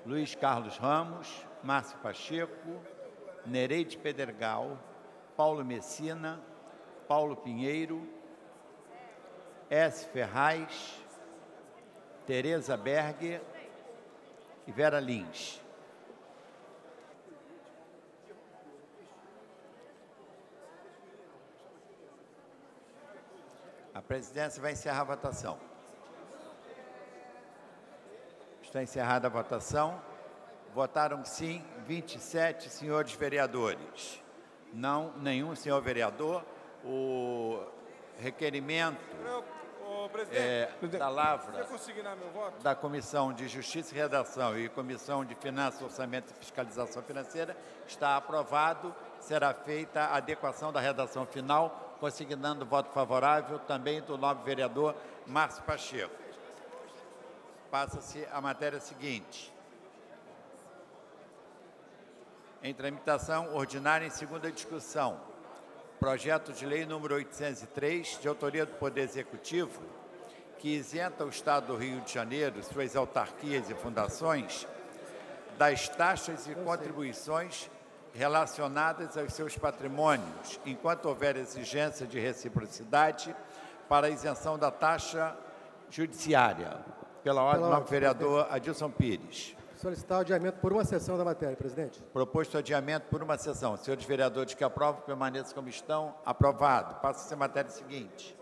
Luiz Carlos Ramos, Márcio Pacheco, Nereide Pedergal, Paulo Messina, Paulo Pinheiro, S. Ferraz, Tereza Berger e Vera Lins. A presidência vai encerrar a votação. Está encerrada a votação. Votaram sim 27 senhores vereadores. Não, nenhum senhor vereador. O requerimento da lavra da Comissão de Justiça e Redação e Comissão de Finanças, Orçamento e Fiscalização Financeira está aprovado. Será feita a adequação da redação final, consignando voto favorável também do novo vereador Márcio Pacheco. Passa-se a matéria seguinte. Em tramitação ordinária em segunda discussão, projeto de lei número 803, de autoria do Poder Executivo, que isenta o Estado do Rio de Janeiro, suas autarquias e fundações, das taxas e contribuições relacionadas aos seus patrimônios, enquanto houver exigência de reciprocidade para a isenção da taxa judiciária. Pela ordem do novo vereador Adilson Pires. Solicitar o adiamento por uma sessão da matéria, presidente. Proposto adiamento por uma sessão. Senhores vereadores que aprovam, permaneçam como estão. Aprovado. Passa-se a matéria seguinte.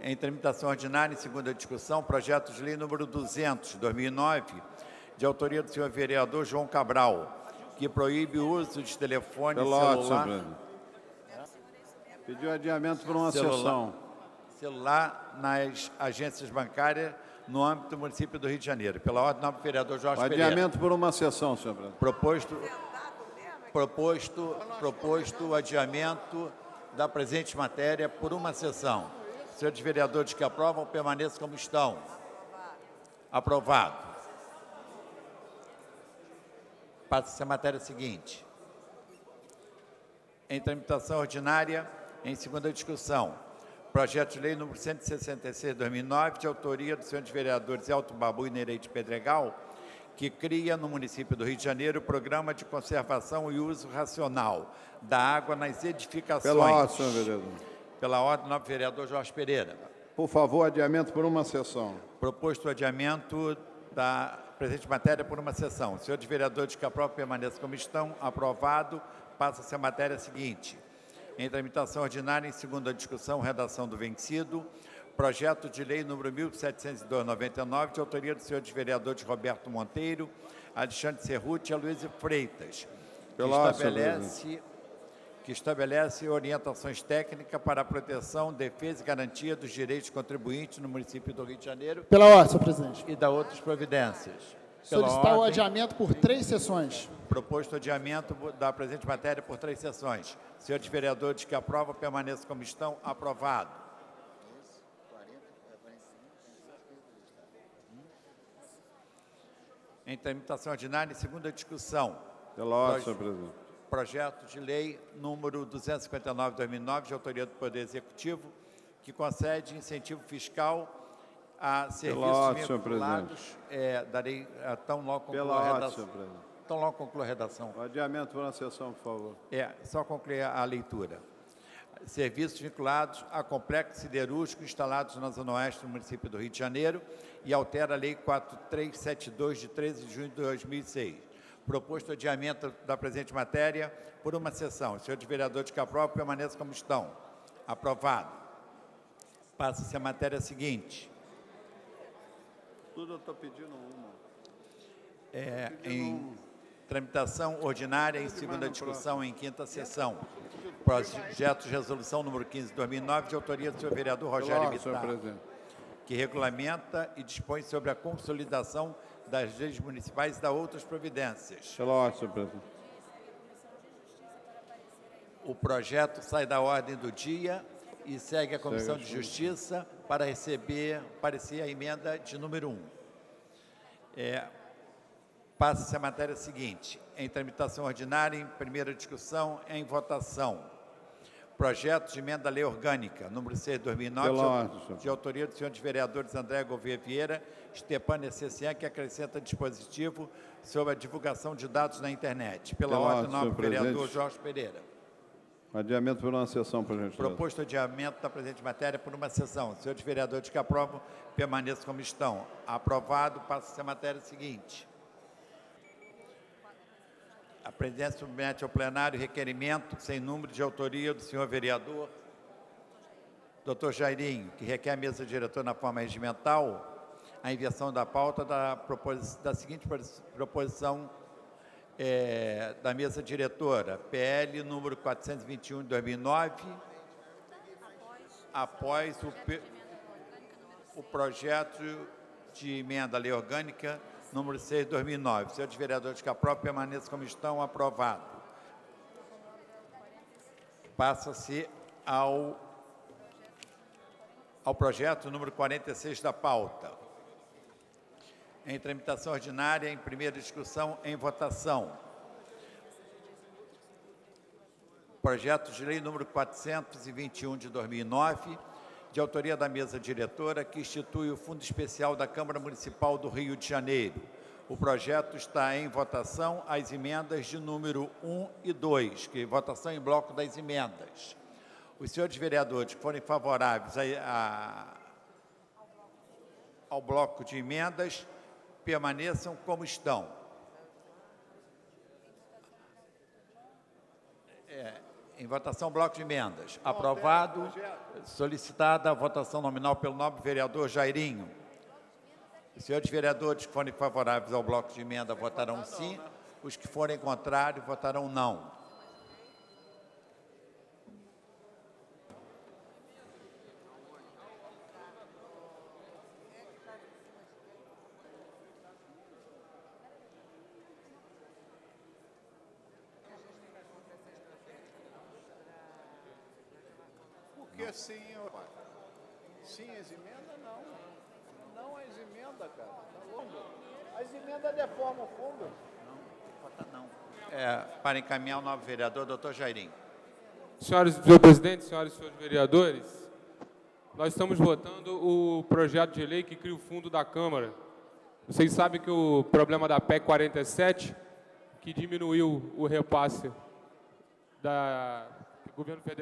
Em tramitação ordinária, em segunda discussão, projeto de lei número 200, 2009, de autoria do senhor vereador João Cabral, que proíbe o uso de telefone celular. Pediu adiamento por uma sessão. Celular nas agências bancárias no âmbito do município do Rio de Janeiro. Pela ordem, do vereador Jorge Pereira. Adiamento por uma sessão, senhor presidente. Proposto o adiamento da presente matéria por uma sessão. Senhores vereadores que aprovam, permaneçam como estão. Aprovado. Passa-se a matéria seguinte. Em tramitação ordinária, em segunda discussão, projeto de lei número 166, 2009, de autoria dos senhores vereadores Elton Babu e Nereide Pedergal, que cria no município do Rio de Janeiro o Programa de Conservação e Uso Racional da Água nas Edificações. Pela ordem, senhor vereador. Pela ordem, novo vereador Jorge Pereira. Por favor, adiamento por uma sessão. Proposto o adiamento da presente matéria por uma sessão. Senhores vereadores que aprovam, permaneçam como estão. Aprovado. Passa-se a matéria seguinte. Em tramitação ordinária, em segunda discussão, redação do vencido, projeto de lei número 1702/99, de autoria dos senhores vereadores Roberto Monteiro, Alexandre Cerruti e Aloísio Freitas, que estabelece orientações técnicas para a proteção, defesa e garantia dos direitos contribuintes no município do Rio de Janeiro. Pela ordem, senhor presidente. E da outras providências. Solicitar o adiamento por 3 sessões. Proposto o adiamento da presente matéria por 3 sessões. Senhores vereadores que aprovam, permaneçam como estão. Aprovado. Em tramitação ordinária, em segunda discussão. Pela ordem, senhor presidente. Projeto de lei número 259/2009, de autoria do Poder Executivo, que concede incentivo fiscal a serviços vinculados. Darei tão logo concluir a redação. Tão logo concluir a redação. Adiamento para a sessão, por favor. Só concluir a leitura. Serviços vinculados a complexos siderúrgicos instalados na Zona Oeste do município do Rio de Janeiro e altera a Lei 4372, de 13 de junho de 2006. Proposto adiamento da presente matéria por uma sessão. Senhores vereadores que aprovam, permaneçam como estão. Aprovado. Passa-se a matéria seguinte. Tudo eu estou pedindo uma. Em tramitação ordinária, em segunda discussão, em quinta sessão. Projeto de resolução número 15/2009, de autoria do senhor vereador Rogério Bitar, que regulamenta e dispõe sobre a consolidação das leis municipais e da outras providências. Pela ordem, senhor presidente. O projeto sai da ordem do dia e segue a Comissão de Justiça para receber parecer a emenda de número 1. Passa-se a matéria seguinte. Em tramitação ordinária, em primeira discussão, em votação. Projeto de emenda à lei orgânica, número 6/2009, de autoria dos senhores vereadores André Gouveia Vieira, Stepânia Cessian, que acrescenta dispositivo sobre a divulgação de dados na internet. Pela ordem, novo vereador Jorge Pereira. Adiamento por uma sessão, presidente. Proposto adiamento da presente matéria por uma sessão. Senhores vereadores que aprovam, permaneçam como estão. Aprovado, passa-se a matéria seguinte. A presidência submete ao plenário requerimento sem número de autoria do senhor vereador Dr. Jairinho, que requer à mesa diretora na forma regimental a inversão da pauta da seguinte proposição da mesa diretora, PL número 421 de 2009, após o projeto de emenda à lei orgânica número 6 de 2009. Senhores vereadores que aprovam, permaneçam como estão. Aprovado. Passa-se ao projeto número 46 da pauta. Em tramitação ordinária, em primeira discussão, em votação. Projeto de lei número 421 de 2009, de autoria da mesa diretora, que institui o Fundo Especial da Câmara Municipal do Rio de Janeiro. O projeto está em votação as emendas de número 1 e 2, que é votação em bloco das emendas. Os senhores vereadores que forem favoráveis ao bloco de emendas, permaneçam como estão. Em votação, bloco de emendas. Aprovado. Solicitada a votação nominal pelo nobre vereador Jairinho. Os senhores vereadores que forem favoráveis ao bloco de emenda votarão sim. Os que forem contrários votarão não. Sim, as emendas não. Não as emendas, cara. Tá louco? As emendas deformam o fundo. Não, vota não. Para encaminhar o novo vereador, doutor Jairinho. Senhoras e senhores presidentes, senhoras e senhores vereadores, nós estamos votando o projeto de lei que cria o fundo da Câmara. Vocês sabem que o problema da PEC 47, que diminuiu o repasse da...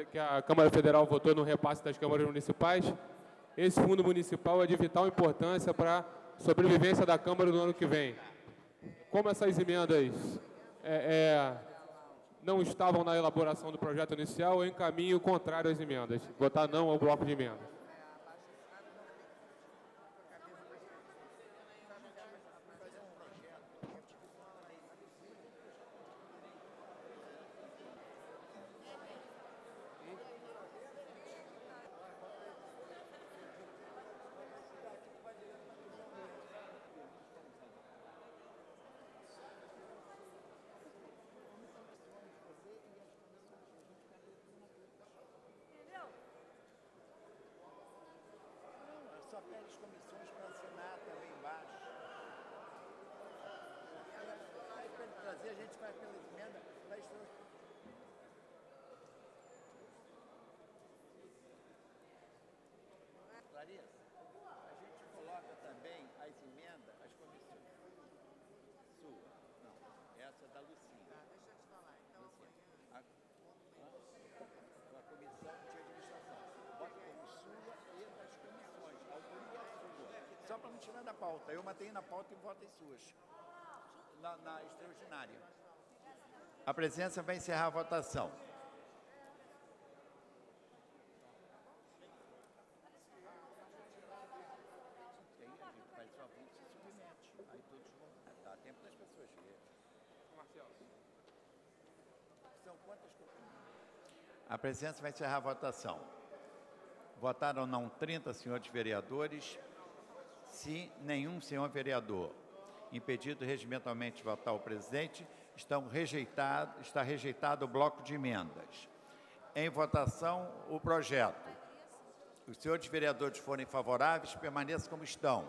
que a Câmara Federal votou no repasse das câmaras municipais, esse fundo municipal é de vital importância para a sobrevivência da Câmara no ano que vem. Como essas emendas não estavam na elaboração do projeto inicial, eu encaminho o contrário às emendas, votar não ao bloco de emendas. Só para não tirar da pauta. Eu matei na pauta e voto em suas. Na extraordinária. A presidência vai encerrar a votação. A presidência vai encerrar a votação. Votaram não 30 senhores vereadores. Sim, nenhum senhor vereador. Impedido regimentalmente de votar o presidente, está rejeitado o bloco de emendas. Em votação, o projeto. Os senhores vereadores forem favoráveis, permaneçam como estão.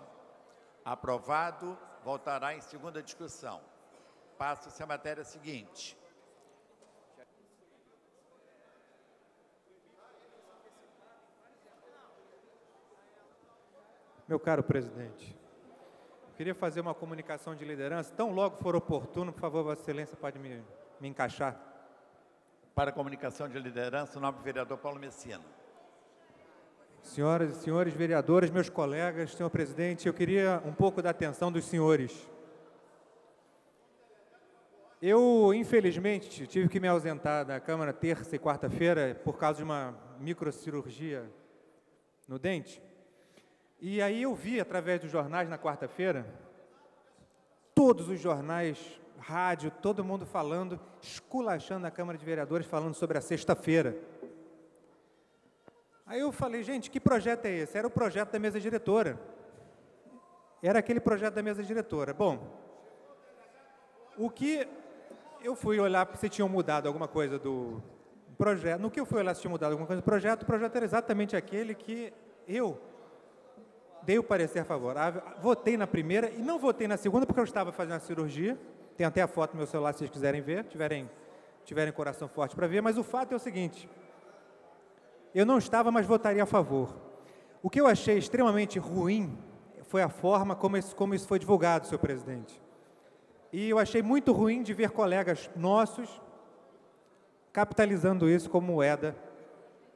Aprovado, voltará em segunda discussão. Passa-se a matéria seguinte. Meu caro presidente, eu queria fazer uma comunicação de liderança. Tão logo for oportuno, por favor, Vossa Excelência pode me encaixar. Para a comunicação de liderança, o nobre vereador Paulo Messina. Senhoras e senhores vereadores, meus colegas, senhor presidente, eu queria um pouco da atenção dos senhores. Eu, infelizmente, tive que me ausentar da Câmara terça e quarta-feira por causa de uma microcirurgia no dente. E aí eu vi, através dos jornais na quarta-feira, todos os jornais, rádio, todo mundo falando, esculachando a Câmara de Vereadores, falando sobre a sexta-feira. Aí eu falei, gente, que projeto é esse? Era o projeto da mesa diretora. Era aquele projeto da mesa diretora. Bom, o que eu fui olhar se tinham mudado alguma coisa do projeto, no que eu fui olhar se tinha mudado alguma coisa do projeto, o projeto era exatamente aquele que eu dei o parecer favorável, votei na primeira e não votei na segunda porque eu estava fazendo a cirurgia. Tem até a foto no meu celular, se vocês quiserem ver, tiverem coração forte para ver, mas o fato é o seguinte, eu não estava, mas votaria a favor. O que eu achei extremamente ruim foi a forma como isso foi divulgado, senhor presidente. E eu achei muito ruim de ver colegas nossos capitalizando isso como moeda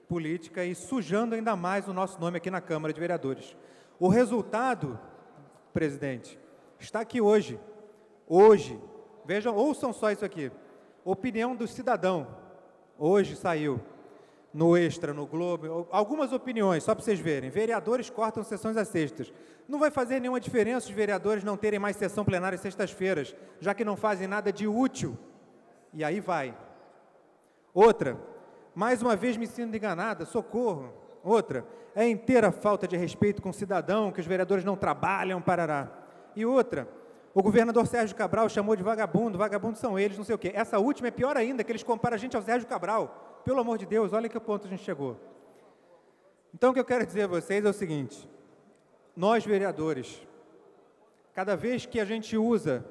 política e sujando ainda mais o nosso nome aqui na Câmara de Vereadores. O resultado, presidente, está aqui hoje. Hoje, vejam, ouçam só isso aqui, opinião do cidadão, hoje saiu no Extra, no Globo, algumas opiniões, só para vocês verem, vereadores cortam sessões às sextas, não vai fazer nenhuma diferença os vereadores não terem mais sessão plenária às sextas-feiras, já que não fazem nada de útil, e aí vai. Outra, mais uma vez me sinto enganada, socorro. Outra, é inteira falta de respeito com o cidadão, que os vereadores não trabalham, parará. E outra, o governador Sérgio Cabral chamou de vagabundo, vagabundos são eles, não sei o quê. Essa última é pior ainda, que eles comparam a gente ao Sérgio Cabral. Pelo amor de Deus, olha que ponto a gente chegou. Então, o que eu quero dizer a vocês é o seguinte, nós, vereadores, cada vez que a gente usa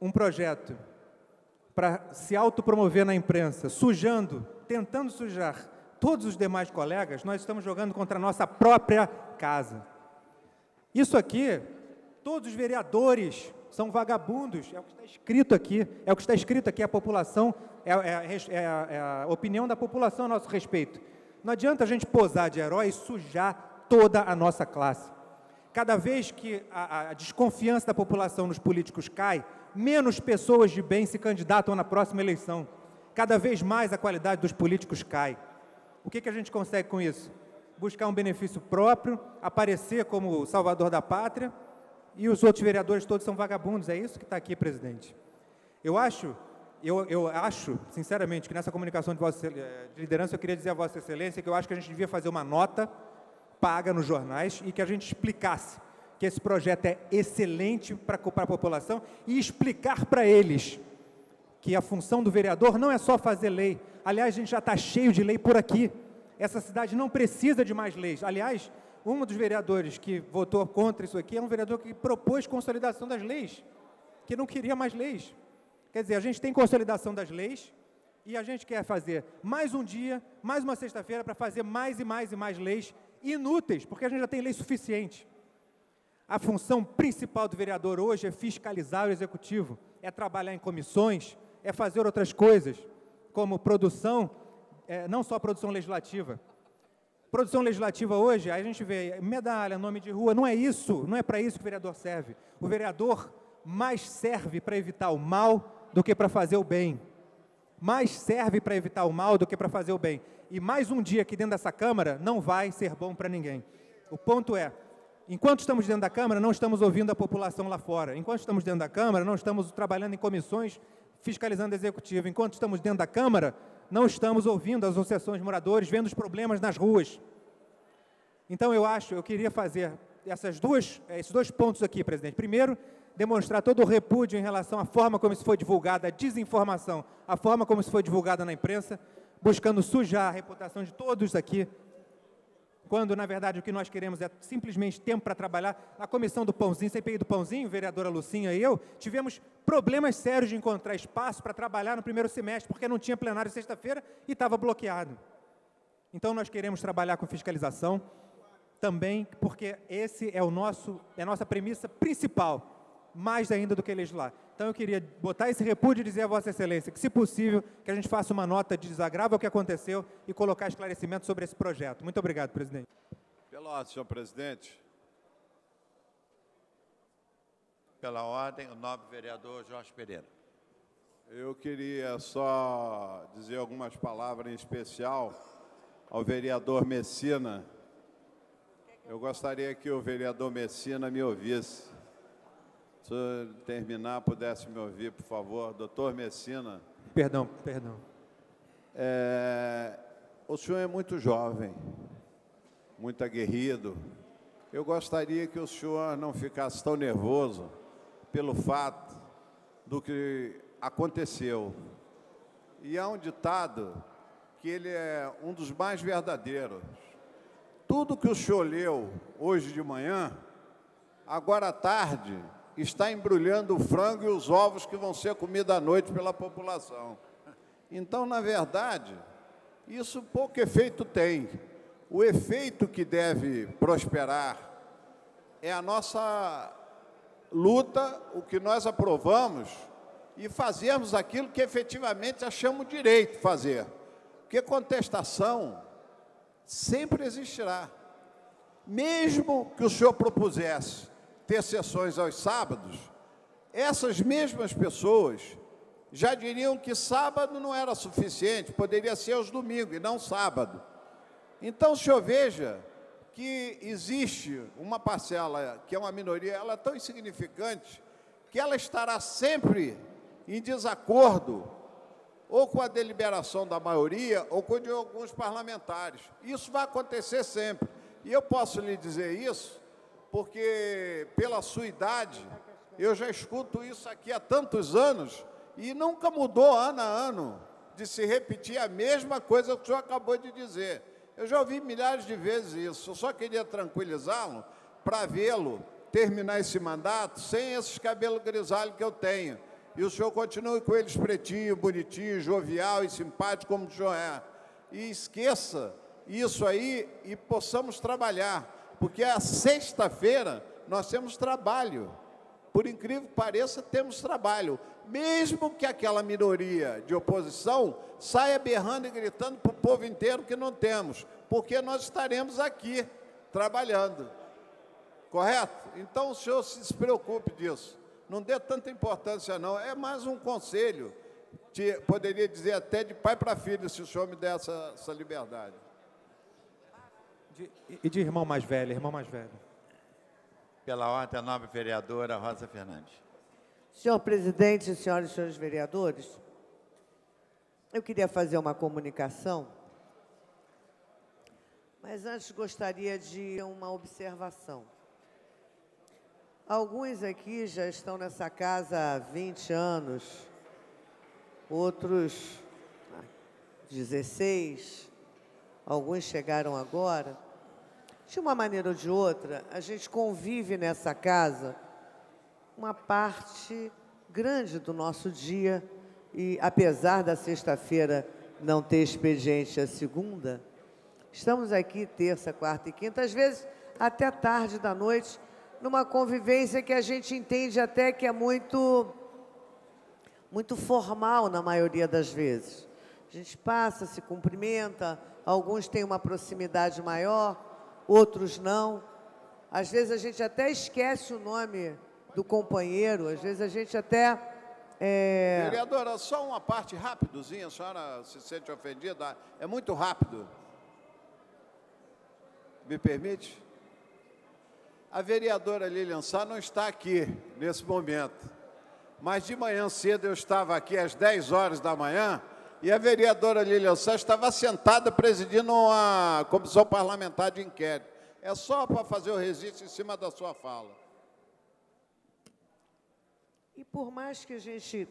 um projeto para se autopromover na imprensa, sujando, tentando sujar todos os demais colegas, nós estamos jogando contra a nossa própria casa. Isso aqui... Todos os vereadores são vagabundos, é o que está escrito aqui, é o que está escrito aqui, a população, é a opinião da população a nosso respeito. Não adianta a gente posar de herói e sujar toda a nossa classe. Cada vez que a desconfiança da população nos políticos cai, menos pessoas de bem se candidatam na próxima eleição. Cada vez mais a qualidade dos políticos cai. O que a gente consegue com isso? Buscar um benefício próprio, aparecer como salvador da pátria, e os outros vereadores todos são vagabundos, é isso que está aqui, presidente. Eu acho, sinceramente, que nessa comunicação de vossa liderança, eu queria dizer a vossa excelência que eu acho que a gente devia fazer uma nota paga nos jornais e que a gente explicasse que esse projeto é excelente para a população e explicar para eles que a função do vereador não é só fazer lei. Aliás, a gente já está cheio de lei por aqui. Essa cidade não precisa de mais leis. Aliás, um dos vereadores que votou contra isso aqui é um vereador que propôs consolidação das leis, que não queria mais leis. Quer dizer, a gente tem consolidação das leis e a gente quer fazer mais um dia, mais uma sexta-feira para fazer mais e mais e mais leis inúteis, porque a gente já tem lei suficiente. A função principal do vereador hoje é fiscalizar o executivo, é trabalhar em comissões, é fazer outras coisas, como produção, não só produção legislativa. Produção legislativa hoje, aí a gente vê medalha, nome de rua, não é isso, não é para isso que o vereador serve. O vereador mais serve para evitar o mal do que para fazer o bem. Mais serve para evitar o mal do que para fazer o bem. E mais um dia aqui dentro dessa Câmara não vai ser bom para ninguém. O ponto é, enquanto estamos dentro da Câmara, não estamos ouvindo a população lá fora. Enquanto estamos dentro da Câmara, não estamos trabalhando em comissões, fiscalizando o executivo. Enquanto estamos dentro da Câmara, não estamos ouvindo as associações de moradores, vendo os problemas nas ruas. Então, eu queria fazer esses dois pontos aqui, presidente. Primeiro, demonstrar todo o repúdio em relação à forma como isso foi divulgado, a desinformação, a forma como isso foi divulgado na imprensa, buscando sujar a reputação de todos aqui, quando, na verdade, o que nós queremos é simplesmente tempo para trabalhar. A comissão do Pãozinho, CPI do Pãozinho, vereadora Lucinha e eu, tivemos problemas sérios de encontrar espaço para trabalhar no primeiro semestre, porque não tinha plenário sexta-feira e estava bloqueado. Então, nós queremos trabalhar com fiscalização também, porque essa é a nossa premissa principal, mais ainda do que legislar. Então eu queria botar esse repúdio e dizer a Vossa Excelência que, se possível, que a gente faça uma nota de desagravo ao que aconteceu e colocar esclarecimento sobre esse projeto. Muito obrigado, presidente. Pela ordem, senhor presidente. Pela ordem, o nobre vereador Jorge Pereira. Eu queria só dizer algumas palavras, em especial, ao vereador Messina. Eu gostaria que o vereador Messina me ouvisse. Se eu terminar, pudesse me ouvir, por favor. Doutor Messina. Perdão. O senhor é muito jovem, muito aguerrido. Eu gostaria que o senhor não ficasse tão nervoso pelo fato do que aconteceu. E há um ditado que ele é um dos mais verdadeiros. Tudo que o senhor leu hoje de manhã, agora à tarde, está embrulhando o frango e os ovos que vão ser comidos à noite pela população. Então, na verdade, isso pouco efeito tem. O efeito que deve prosperar é a nossa luta, o que nós aprovamos, e fazermos aquilo que efetivamente achamos direito fazer. Porque contestação sempre existirá. Mesmo que o senhor propusesse ter sessões aos sábados, essas mesmas pessoas já diriam que sábado não era suficiente, poderia ser aos domingos e não sábado. Então, o senhor veja que existe uma parcela, que é uma minoria, ela é tão insignificante, que ela estará sempre em desacordo ou com a deliberação da maioria ou com de alguns parlamentares. Isso vai acontecer sempre. E eu posso lhe dizer isso, porque, pela sua idade, eu já escuto isso aqui há tantos anos e nunca mudou, ano a ano, de se repetir a mesma coisa que o senhor acabou de dizer. Eu já ouvi milhares de vezes isso. Eu só queria tranquilizá-lo para vê-lo terminar esse mandato sem esses cabelos grisalhos que eu tenho. E o senhor continue com eles pretinho, bonitinho, jovial e simpático como o senhor é. E esqueça isso aí e possamos trabalhar. Porque a sexta-feira nós temos trabalho. Por incrível que pareça, temos trabalho. Mesmo que aquela minoria de oposição saia berrando e gritando para o povo inteiro que não temos, porque nós estaremos aqui trabalhando. Correto? Então, o senhor se preocupe disso. Não dê tanta importância, não. É mais um conselho, poderia dizer até de pai para filho, se o senhor me der essa liberdade. E de irmão mais velho, Pela ordem, a nobre vereadora Rosa Fernandes. Senhor presidente, senhoras e senhores vereadores, eu queria fazer uma comunicação, mas antes gostaria de uma observação. Alguns aqui já estão nessa casa há 20 anos, outros 16, alguns chegaram agora. De uma maneira ou de outra, a gente convive nessa casa uma parte grande do nosso dia e, apesar da sexta-feira não ter expediente à segunda, estamos aqui terça, quarta e quinta, às vezes até tarde da noite, numa convivência que a gente entende até que é muito formal na maioria das vezes. A gente passa, se cumprimenta, alguns têm uma proximidade maior, outros não. Às vezes a gente até esquece o nome do companheiro, às vezes a gente até... Vereadora, só uma parte rapidozinha, a senhora se sente ofendida? É muito rápido. Me permite? A vereadora Lilian Sá não está aqui nesse momento, mas de manhã cedo eu estava aqui às 10 horas da manhã e a vereadora Lilian Sá estava sentada presidindo uma comissão parlamentar de inquérito. É só para fazer o registro em cima da sua fala. E por mais que a gente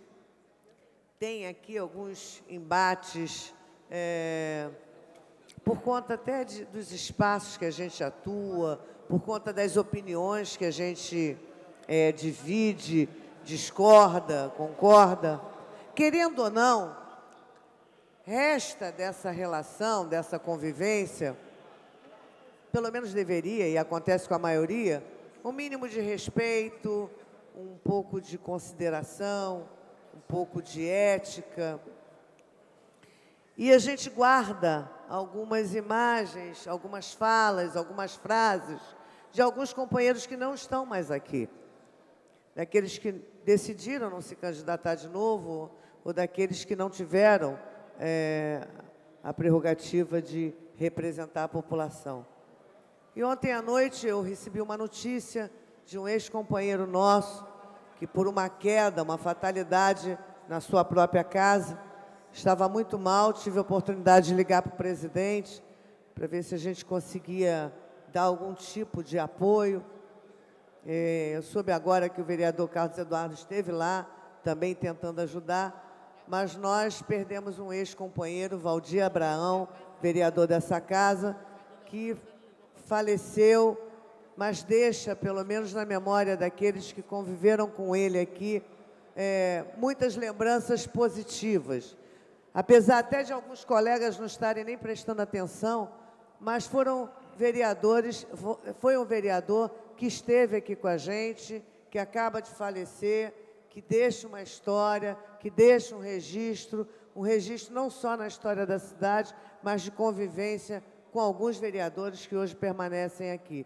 tenha aqui alguns embates, por conta até dos espaços que a gente atua, por conta das opiniões que a gente divide, discorda, concorda, querendo ou não, resta dessa relação, dessa convivência, pelo menos deveria, e acontece com a maioria, um mínimo de respeito, um pouco de consideração, um pouco de ética. E a gente guarda algumas imagens, algumas falas, algumas frases de alguns companheiros que não estão mais aqui. Daqueles que decidiram não se candidatar de novo ou daqueles que não tiveram a prerrogativa de representar a população. E ontem à noite eu recebi uma notícia de um ex-companheiro nosso que, por uma queda, uma fatalidade na sua própria casa, estava muito mal. Tive a oportunidade de ligar para o presidente para ver se a gente conseguia dar algum tipo de apoio. Eu soube agora que o vereador Carlos Eduardo esteve lá, também tentando ajudar, mas nós perdemos um ex-companheiro, Valdir Abraão, vereador dessa casa, que faleceu, mas deixa, pelo menos na memória daqueles que conviveram com ele aqui, muitas lembranças positivas. Apesar até de alguns colegas não estarem nem prestando atenção, mas foram vereadores, foi um vereador que esteve aqui com a gente, que acaba de falecer, que deixa uma história, que deixa um registro não só na história da cidade, mas de convivência com alguns vereadores que hoje permanecem aqui.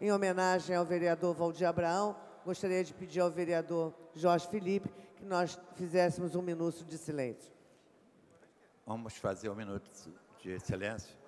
Em homenagem ao vereador Valdir Abraão, gostaria de pedir ao vereador Jorge Felipe que nós fizéssemos um minuto de silêncio. Vamos fazer um minuto de silêncio.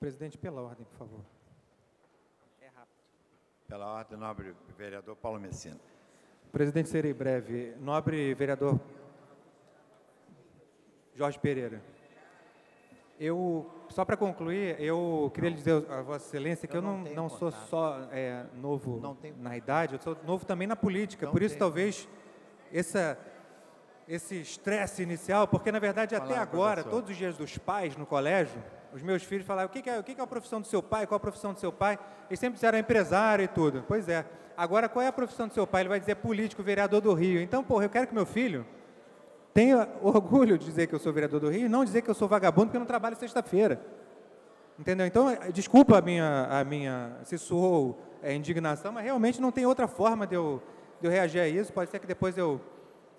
Presidente, pela ordem, por favor. É rápido. Pela ordem, nobre vereador Paulo Messina. Presidente, serei breve. Nobre vereador Jorge Pereira. Eu, só para concluir, eu queria lhe dizer a Vossa Excelência que eu não sou só novo na idade, eu sou novo também na política. Por isso, talvez, esse estresse inicial, porque, na verdade, até agora, todos os dias dos pais no colégio, os meus filhos falavam, o que é a profissão do seu pai? Qual a profissão do seu pai? Eles sempre disseram empresário e tudo. Pois é. Agora, qual é a profissão do seu pai? Ele vai dizer político, vereador do Rio. Então, porra, eu quero que meu filho tenha orgulho de dizer que eu sou vereador do Rio e não dizer que eu sou vagabundo porque eu não trabalho sexta-feira. Entendeu? Então, desculpa a minha se soou indignação, mas realmente não tem outra forma de eu reagir a isso. Pode ser que depois eu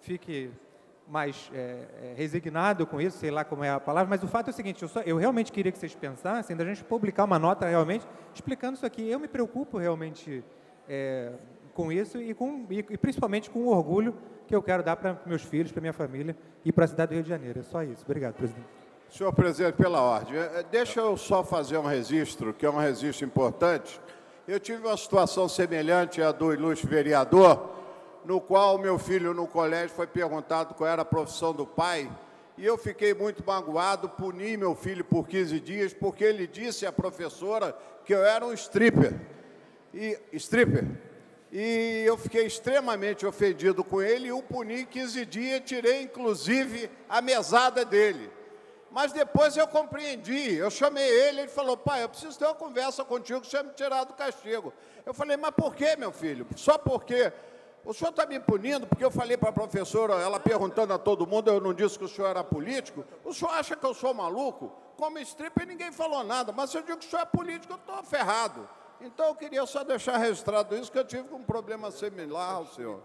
fique mais resignado com isso, sei lá como é a palavra, mas o fato é o seguinte, eu realmente queria que vocês pensassem da gente publicar uma nota realmente explicando isso aqui. Eu me preocupo realmente com isso e principalmente com o orgulho que eu quero dar para meus filhos, para minha família e para a cidade do Rio de Janeiro. É só isso. Obrigado, presidente. Senhor presidente, pela ordem. Deixa eu só fazer um registro, que é um registro importante. Eu tive uma situação semelhante à do ilustre vereador, no qual meu filho no colégio foi perguntado qual era a profissão do pai, e eu fiquei muito magoado, puni meu filho por 15 dias, porque ele disse à professora que eu era um stripper. E eu fiquei extremamente ofendido com ele, e o puni 15 dias, tirei inclusive a mesada dele. Mas depois eu compreendi, eu chamei ele, ele falou, pai, eu preciso ter uma conversa contigo, que você vai me tirar do castigo. Eu falei, mas por quê, meu filho? Só porque... O senhor está me punindo porque eu falei para a professora, ela perguntando a todo mundo, eu não disse que o senhor era político? O senhor acha que eu sou maluco? Como stripper ninguém falou nada, mas se eu digo que o senhor é político, eu estou ferrado. Então eu queria só deixar registrado isso, que eu tive um problema similar ao senhor.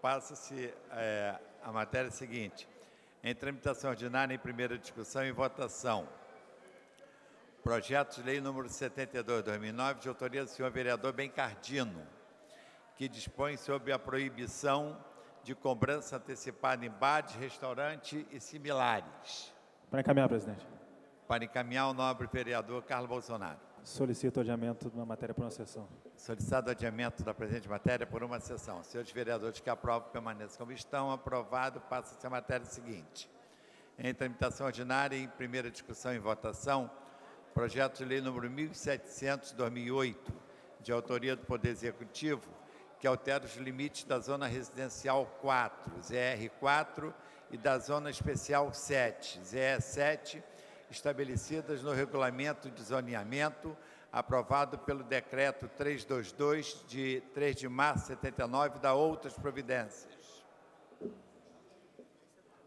Passa-se a matéria seguinte. Em tramitação ordinária, em primeira discussão e votação. Projeto de lei número 72/2009, de autoria do senhor vereador Bencardino, que dispõe sobre a proibição de cobrança antecipada em bares, restaurantes e similares. Para encaminhar, presidente. Para encaminhar o nobre vereador Carlos Bolsonaro. Solicito adiamento de uma matéria por uma sessão. Solicitado adiamento da presente matéria por uma sessão. Senhores vereadores que aprovam, permaneçam como estão. Aprovado, passa-se a matéria seguinte. Em tramitação ordinária, em primeira discussão e votação, projeto de lei número 1700/2008, de autoria do Poder Executivo, que altera os limites da Zona Residencial 4, ZR4, e da Zona Especial 7, ZE7, estabelecidas no Regulamento de Zoneamento, aprovado pelo Decreto 322, de 3 de março de 79, da outras providências.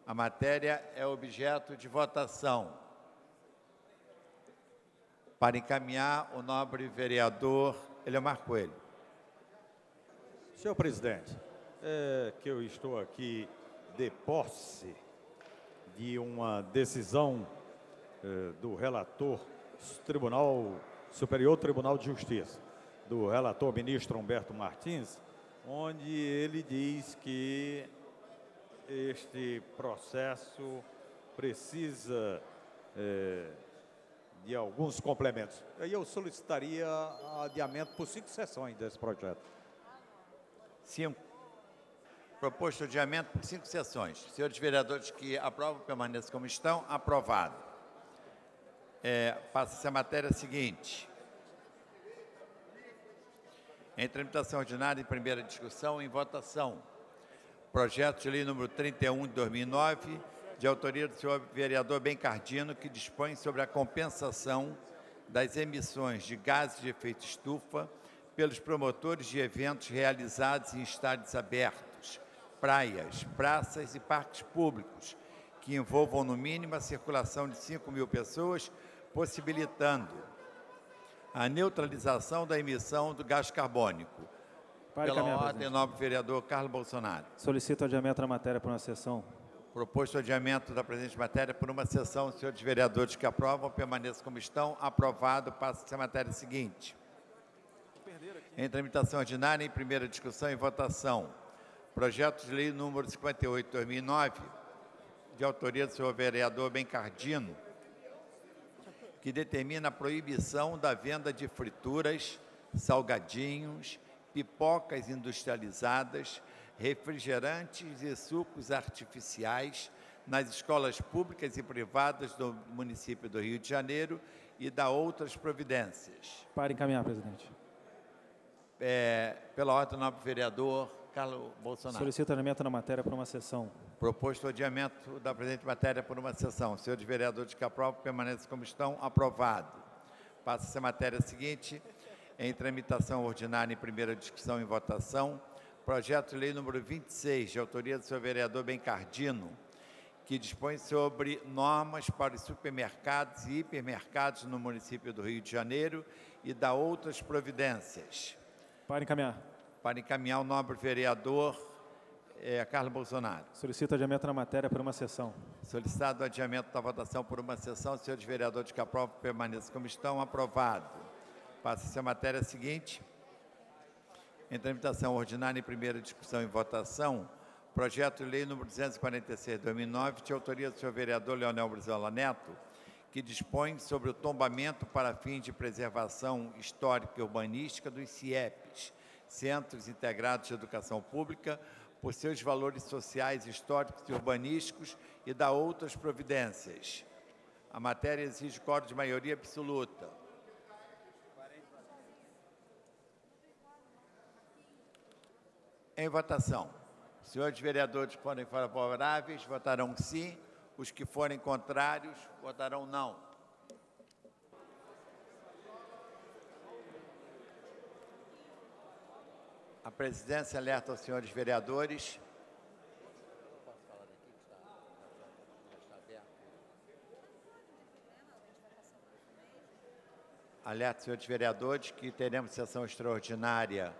A matéria é objeto de votação. Para encaminhar, o nobre vereador Eliomar Coelho. Senhor presidente, é que eu estou aqui de posse de uma decisão do relator Superior Tribunal de Justiça, do relator ministro Humberto Martins, onde ele diz que este processo precisa de alguns complementos. Aí eu solicitaria adiamento por 5 sessões desse projeto. 5. Proposto adiamento por 5 sessões. Senhores vereadores que aprovam, permaneçam como estão. Aprovado. Passa-se a matéria seguinte. Em tramitação ordinária, em primeira discussão, em votação. Projeto de lei número 31/2009, de autoria do senhor vereador Bencardino, que dispõe sobre a compensação das emissões de gases de efeito estufa pelos promotores de eventos realizados em estádios abertos, praias, praças e parques públicos, que envolvam no mínimo a circulação de 5.000 pessoas, possibilitando a neutralização da emissão do gás carbônico. Pela ordem, nobre vereador Carlos Bolsonaro. Solicito adiamento da matéria por uma sessão. Proposto adiamento da presente matéria por uma sessão. Senhores vereadores que aprovam, permaneçam como estão. Aprovado, passa-se a matéria seguinte. Em tramitação ordinária, em primeira discussão e votação. Projeto de lei número 58/2009, de autoria do senhor vereador Bencardino, que determina a proibição da venda de frituras, salgadinhos, pipocas industrializadas, refrigerantes e sucos artificiais nas escolas públicas e privadas do município do Rio de Janeiro e da outras providências. Para encaminhar, presidente. Pela ordem do nobre vereador Carlos Bolsonaro. Solicito adiamento da matéria por uma sessão. Proposto o adiamento da presente matéria por uma sessão. Senhores vereadores que aprovam, permaneçam como estão. Aprovado. Passa-se a matéria seguinte. Em tramitação ordinária, em primeira discussão e votação. Projeto de lei número 26, de autoria do senhor vereador Bencardino, que dispõe sobre normas para os supermercados e hipermercados no município do Rio de Janeiro e da outras providências. Para encaminhar. Para encaminhar, o nobre vereador Carlos Bolsonaro. Solicito adiamento na matéria por uma sessão. Solicitado o adiamento da votação por uma sessão. Senhores vereadores que aprovam, permaneçam como estão. Aprovado. Passa-se a matéria seguinte. Em tramitação ordinária, em primeira discussão e votação, projeto de lei número 246/2009, de autoria do senhor vereador Leonel Brizola Neto, que dispõe sobre o tombamento para fins de preservação histórica e urbanística dos CIEPs, Centros Integrados de Educação Pública, por seus valores sociais, históricos e urbanísticos e da outras providências. A matéria exige quórum de maioria absoluta. Em votação. Os senhores vereadores que forem favoráveis votarão sim. Os que forem contrários votarão não. A presidência alerta aos senhores vereadores. Alerta aos senhores vereadores que teremos sessão extraordinária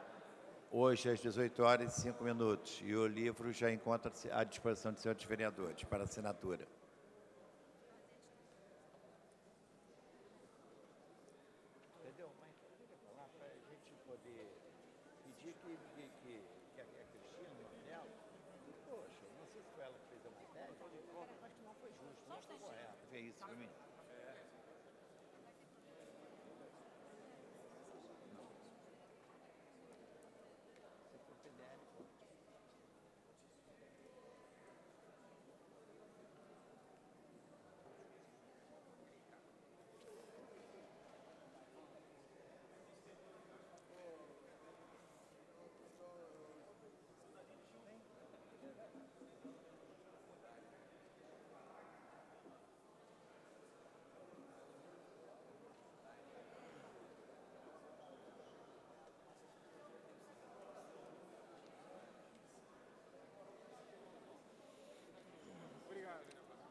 hoje, às 18h05, e o livro já encontra-se à disposição dos senhores vereadores para assinatura. Entendeu? Mas eu falar para a gente poder pedir que a Cristina, Vê isso para mim.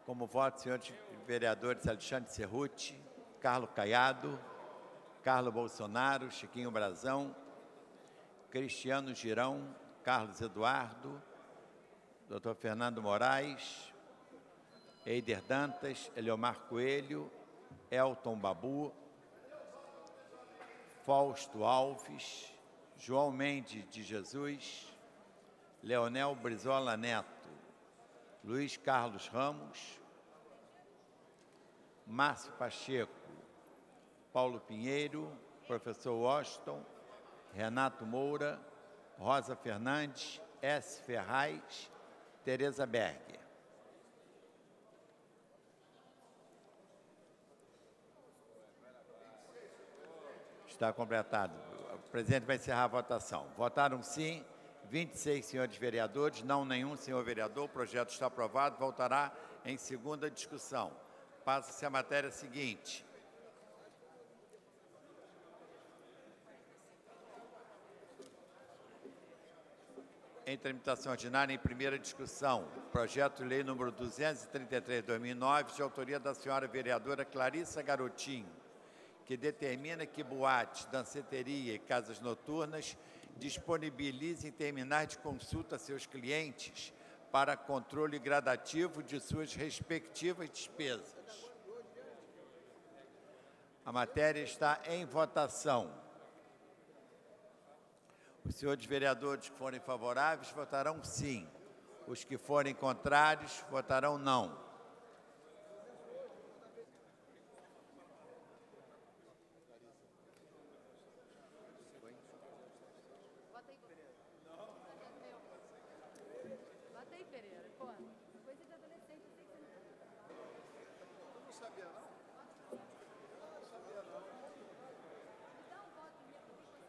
Como voto, senhores vereadores Alexandre Cerruti, Carlos Caiado, Carlos Bolsonaro, Chiquinho Brazão, Cristiano Girão, Carlos Eduardo, Dr. Fernando Moraes, Eder Dantas, Eliomar Coelho, Elton Babu, Fausto Alves, João Mendes de Jesus, Leonel Brizola Neto, Luiz Carlos Ramos, Márcio Pacheco, Paulo Pinheiro, Professor Washington, Renato Moura, Rosa Fernandes, S. Ferraz, Tereza Berger. Está completado. O presidente vai encerrar a votação. Votaram sim 26 senhores vereadores, não nenhum senhor vereador. O projeto está aprovado, voltará em segunda discussão. Passa-se a matéria seguinte. Em tramitação ordinária, em primeira discussão, projeto de lei número 233/2009, de autoria da senhora vereadora Clarissa Garotinho, que determina que boates, danceteria e casas noturnas disponibilizem terminais de consulta a seus clientes para controle gradativo de suas respectivas despesas. A matéria está em votação. Os senhores vereadores que forem favoráveis votarão sim. Os que forem contrários votarão não.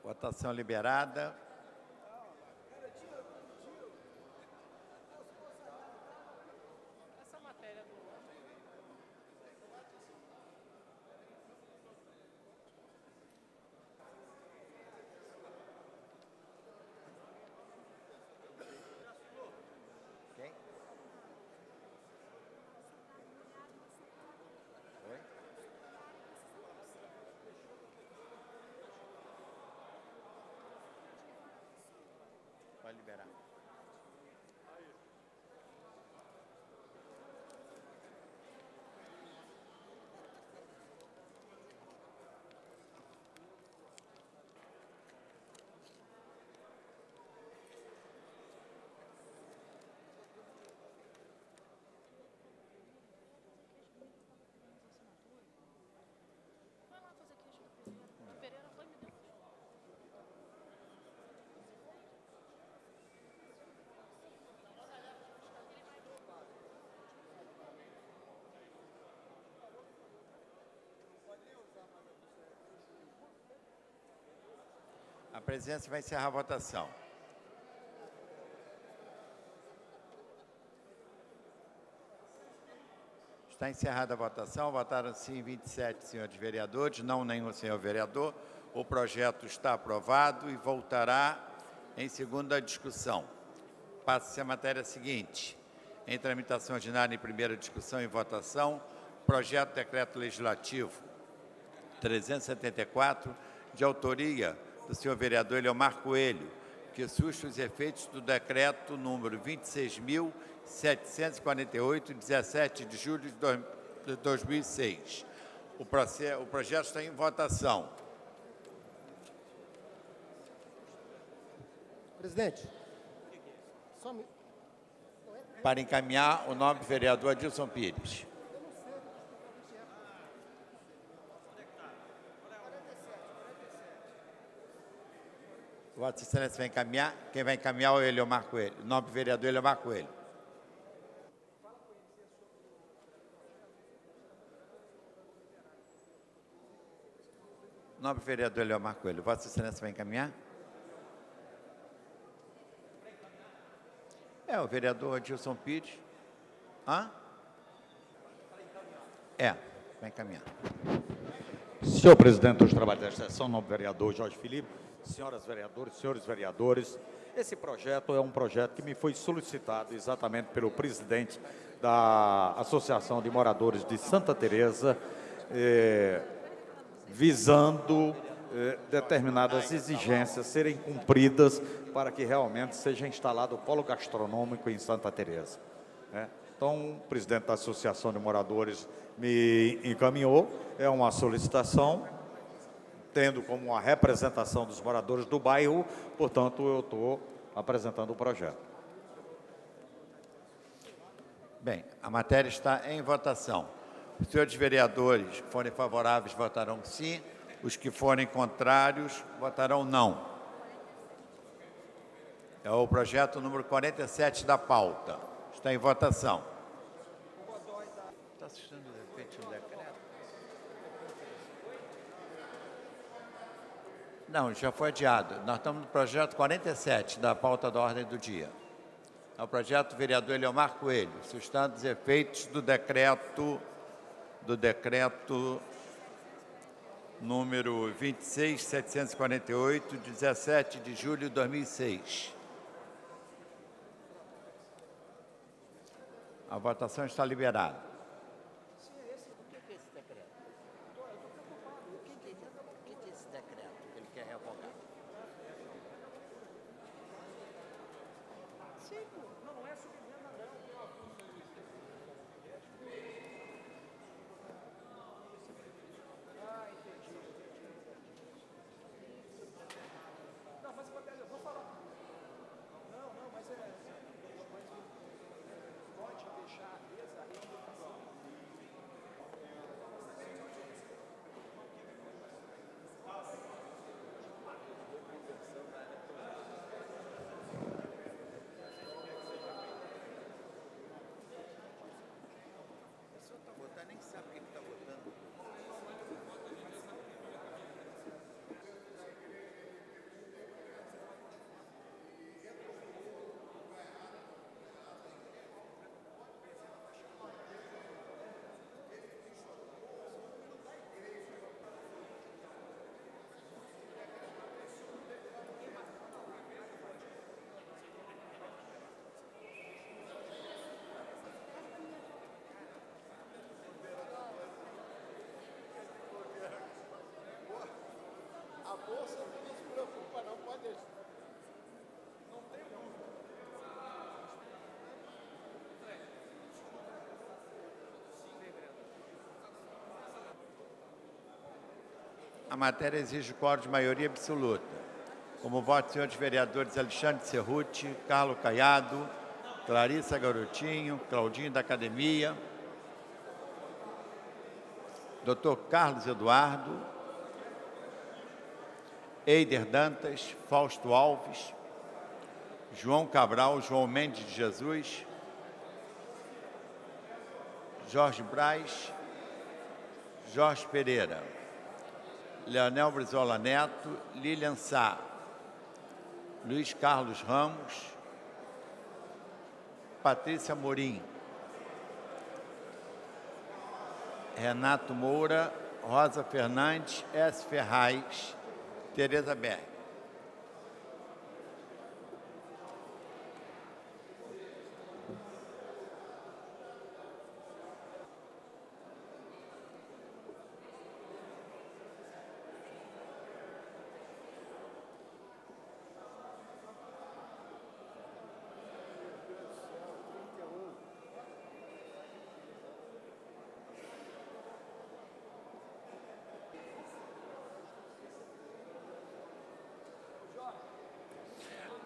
Votação liberada. Essa matéria do quem? Oi? Liberar. A presidência vai encerrar a votação. Está encerrada a votação. Votaram sim 27 senhores vereadores, não nenhum senhor vereador. O projeto está aprovado e voltará em segunda discussão. Passa-se a matéria seguinte. Em tramitação ordinária em primeira discussão e votação, projeto de decreto legislativo 374, de autoria do senhor vereador Eliomar Coelho, que susta os efeitos do decreto número 26.748, 17 de julho de 2006. O projeto está em votação. Presidente, para encaminhar o nome do vereador Adilson Pires. Vossa Excelência vai encaminhar. Quem vai encaminhar é o Eliomar Coelho. O nome do vereador Eliomar Coelho. Nobre vereador Eliomar Coelho, Vossa Excelência vai encaminhar? É, o vereador Adilson Pires. Hã? É, vai encaminhar. Senhor presidente dos trabalhos da sessão, nobre vereador Jorge Felipe, senhoras vereadoras, senhores vereadores, esse projeto é um projeto que me foi solicitado exatamente pelo presidente da Associação de Moradores de Santa Teresa, visando determinadas exigências serem cumpridas para que realmente seja instalado o polo gastronômico em Santa Teresa. Então, o presidente da Associação de Moradores me encaminhou, é uma solicitação, tendo como a representação dos moradores do bairro, portanto, eu estou apresentando o projeto. Bem, a matéria está em votação. Os senhores vereadores que forem favoráveis votarão sim, os que forem contrários votarão não. É o projeto número 47 da pauta. Está em votação. Está assistindo de repente um decreto? Não, já foi adiado. Nós estamos no projeto 47 da pauta da ordem do dia. É o projeto do vereador Eliomar Coelho, sustentando os efeitos do decreto número 26.748, de 17 de julho de 2006. A votação está liberada. O que é esse decreto? O que é esse decreto que ele quer revogar? Sim, não é subemenda, não. A matéria exige quórum de maioria absoluta. Como voto, senhores vereadores Alexandre Cerruti, Carlos Caiado, Clarissa Garotinho, Claudinho da Academia, Dr. Carlos Eduardo, Eder Dantas, Fausto Alves, João Cabral, João Mendes de Jesus, Jorge Braz, Jorge Pereira, Leonel Brizola Neto, Lilian Sá, Luiz Carlos Ramos, Patrícia Amorim, Renato Moura, Rosa Fernandes, S. Ferraz, Tereza Berg.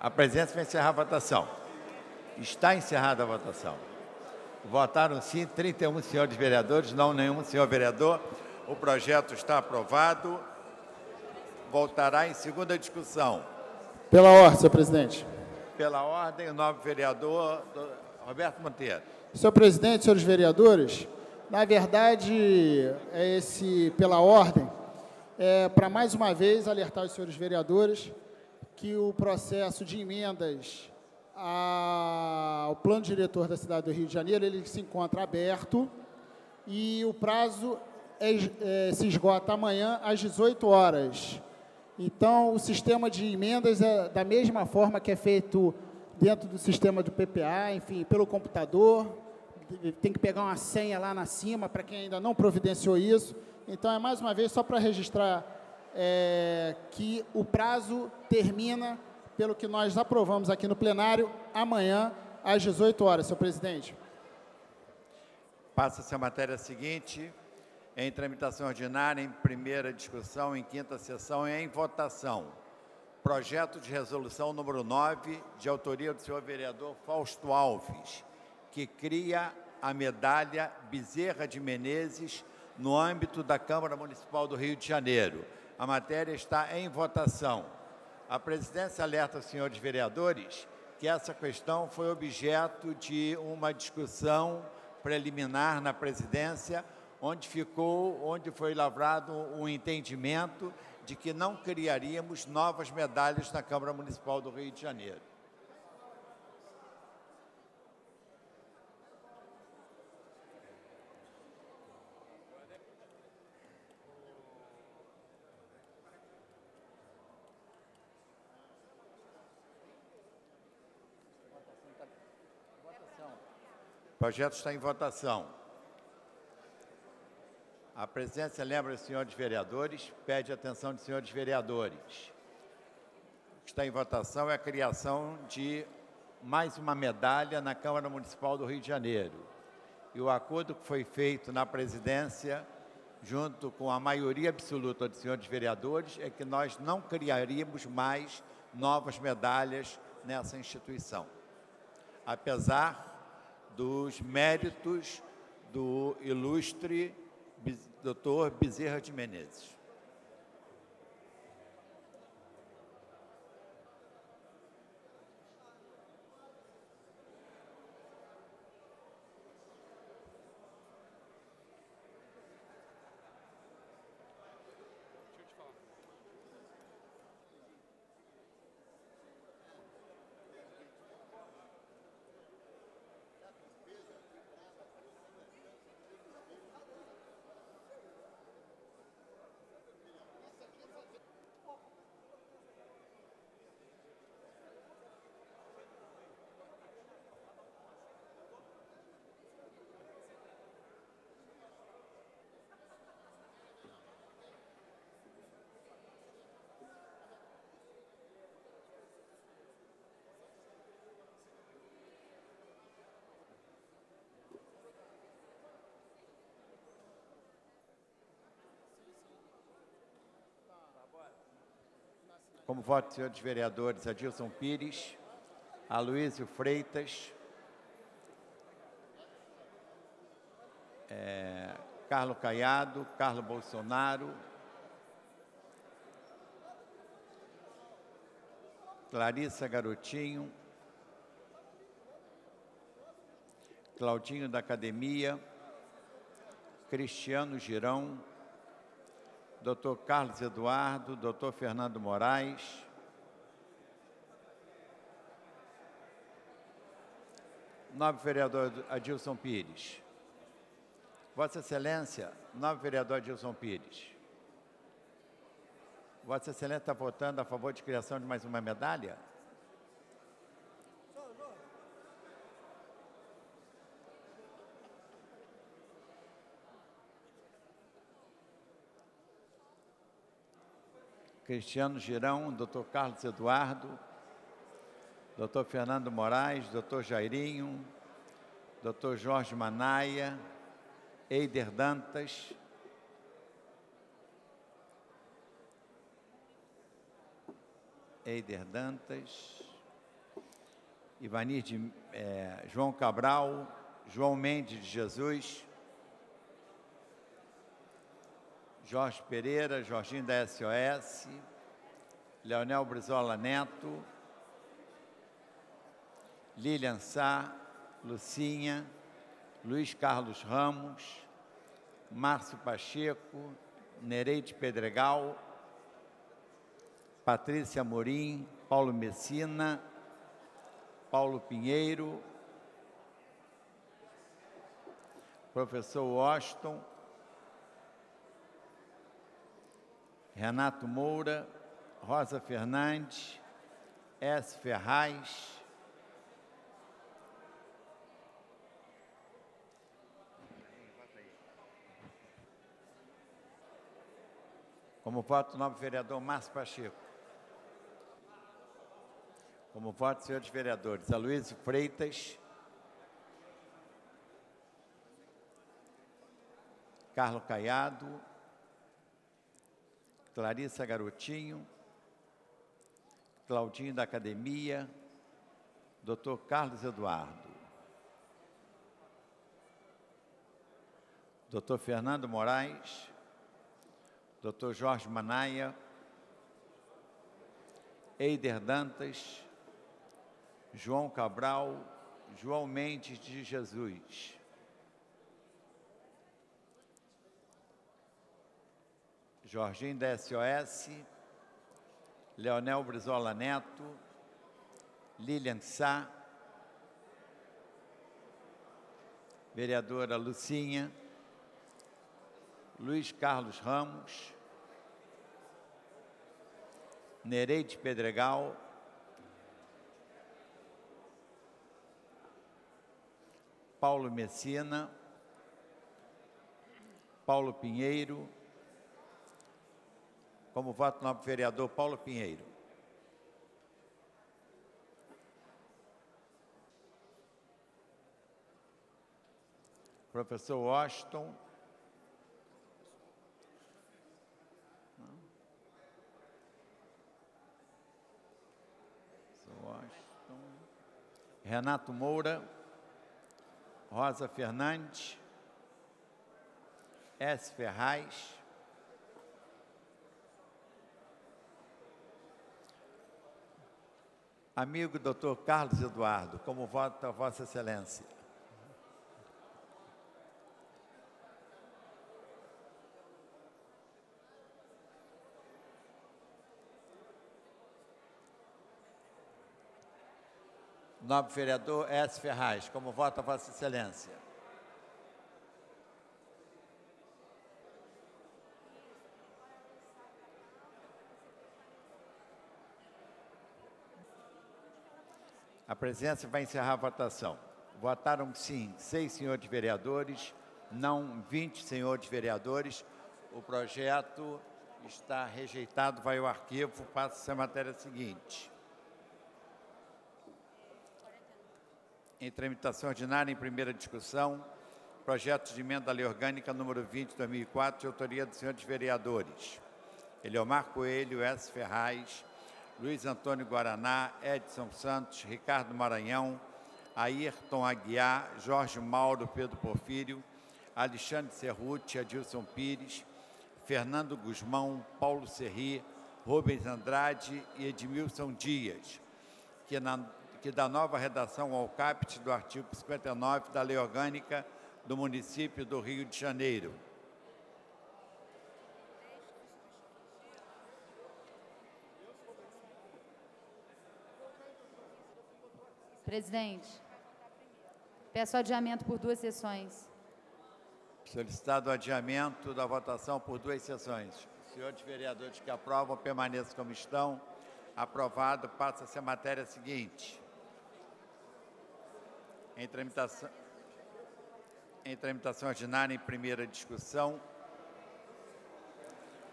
A presença vai encerrar a votação. Está encerrada a votação. Votaram sim 31 senhores vereadores, não nenhum senhor vereador. O projeto está aprovado. Voltará em segunda discussão. Pela ordem, senhor presidente. Pela ordem, o nobre vereador Roberto Monteiro. Senhor presidente, senhores vereadores, na verdade, pela ordem, é para mais uma vez alertar os senhores vereadores que o processo de emendas ao plano diretor da cidade do Rio de Janeiro, ele se encontra aberto e o prazo se esgota amanhã às 18 horas. Então, o sistema de emendas é da mesma forma que é feito dentro do sistema do PPA, enfim, pelo computador, tem que pegar uma senha lá na cima, para quem ainda não providenciou isso. Então, é mais uma vez, só para registrar que o prazo termina, pelo que nós aprovamos aqui no plenário, amanhã, às 18 horas, senhor presidente. Passa-se a matéria seguinte, em tramitação ordinária, em primeira discussão, em quinta sessão e em votação. Projeto de resolução número 9, de autoria do senhor vereador Fausto Alves, que cria a medalha Bezerra de Menezes no âmbito da Câmara Municipal do Rio de Janeiro. A matéria está em votação. A presidência alerta os senhores vereadores que essa questão foi objeto de uma discussão preliminar na presidência, onde foi lavrado um entendimento de que não criaríamos novas medalhas na Câmara Municipal do Rio de Janeiro. O projeto está em votação. A presidência lembra os senhores vereadores, pede atenção dos senhores vereadores. O que está em votação é a criação de mais uma medalha na Câmara Municipal do Rio de Janeiro. E o acordo que foi feito na presidência, junto com a maioria absoluta dos senhores vereadores, é que nós não criaríamos mais novas medalhas nessa instituição. Apesar dos méritos do ilustre doutor Bezerra de Menezes. Como voto dos senhores vereadores, Adilson Pires, Aloísio Freitas, Carlos Caiado, Carlos Bolsonaro, Clarissa Garotinho, Claudinho da Academia, Cristiano Girão, Dr. Carlos Eduardo, Dr. Fernando Moraes, nobre vereador Adilson Pires. Vossa Excelência, nobre vereador Adilson Pires. Vossa Excelência está votando a favor de criação de mais uma medalha? Cristiano Girão, Dr. Carlos Eduardo, Dr. Fernando Moraes, Dr. Jairinho, Dr. Jorge Manaia, Eder Dantas, Ivanir de, João Cabral, João Mendes de Jesus, Jorge Pereira, Jorginho da SOS, Leonel Brizola Neto, Lilian Sá, Lucinha, Luiz Carlos Ramos, Márcio Pacheco, Nereide Pedergal, Patrícia Amorim, Paulo Messina, Paulo Pinheiro, Professor Washington, Renato Moura, Rosa Fernandes, S. Ferraz, como voto, o novo vereador Márcio Pacheco. Como voto, senhores vereadores, Aloísio Freitas, Carlos Caiado, Clarissa Garotinho, Claudinho da Academia, Dr. Carlos Eduardo, Dr. Fernando Moraes, Dr. Jorge Manaia, Eder Dantas, João Cabral, João Mendes de Jesus. Jorginho da SOS, Leonel Brizola Neto, Lilian Sá, vereadora Lucinha, Luiz Carlos Ramos, Nereide Pedergal, Paulo Messina, Paulo Pinheiro. Como voto, o nobre vereador Paulo Pinheiro. Professor Washington. Renato Moura, Rosa Fernandes, S. Ferraz, amigo Dr. Carlos Eduardo, como vota Vossa Excelência? Nobre vereador S. Ferraz, como vota Vossa Excelência? A presença vai encerrar a votação. Votaram sim 6 senhores vereadores, não 20 senhores vereadores. O projeto está rejeitado, vai ao arquivo, passa-se a matéria seguinte. Em tramitação ordinária, em primeira discussão, projeto de emenda à lei orgânica número 20, 2004, de autoria dos senhores vereadores Eliomar Coelho, S. Ferraz, Luiz Antônio Guaraná, Edson Santos, Ricardo Maranhão, Ayrton Aguiar, Jorge Mauro, Pedro Porfírio, Alexandre Cerruti, Adilson Pires, Fernando Guzmão, Paulo Serri, Rubens Andrade e Edmilson Dias, que dá nova redação ao caput do artigo 59 da Lei Orgânica do Município do Rio de Janeiro. Presidente, peço adiamento por 2 sessões. Solicitado o adiamento da votação por 2 sessões. Senhores vereadores que aprovam, permaneçam como estão. Aprovado, passa-se a matéria seguinte. Em tramitação ordinária, em primeira discussão,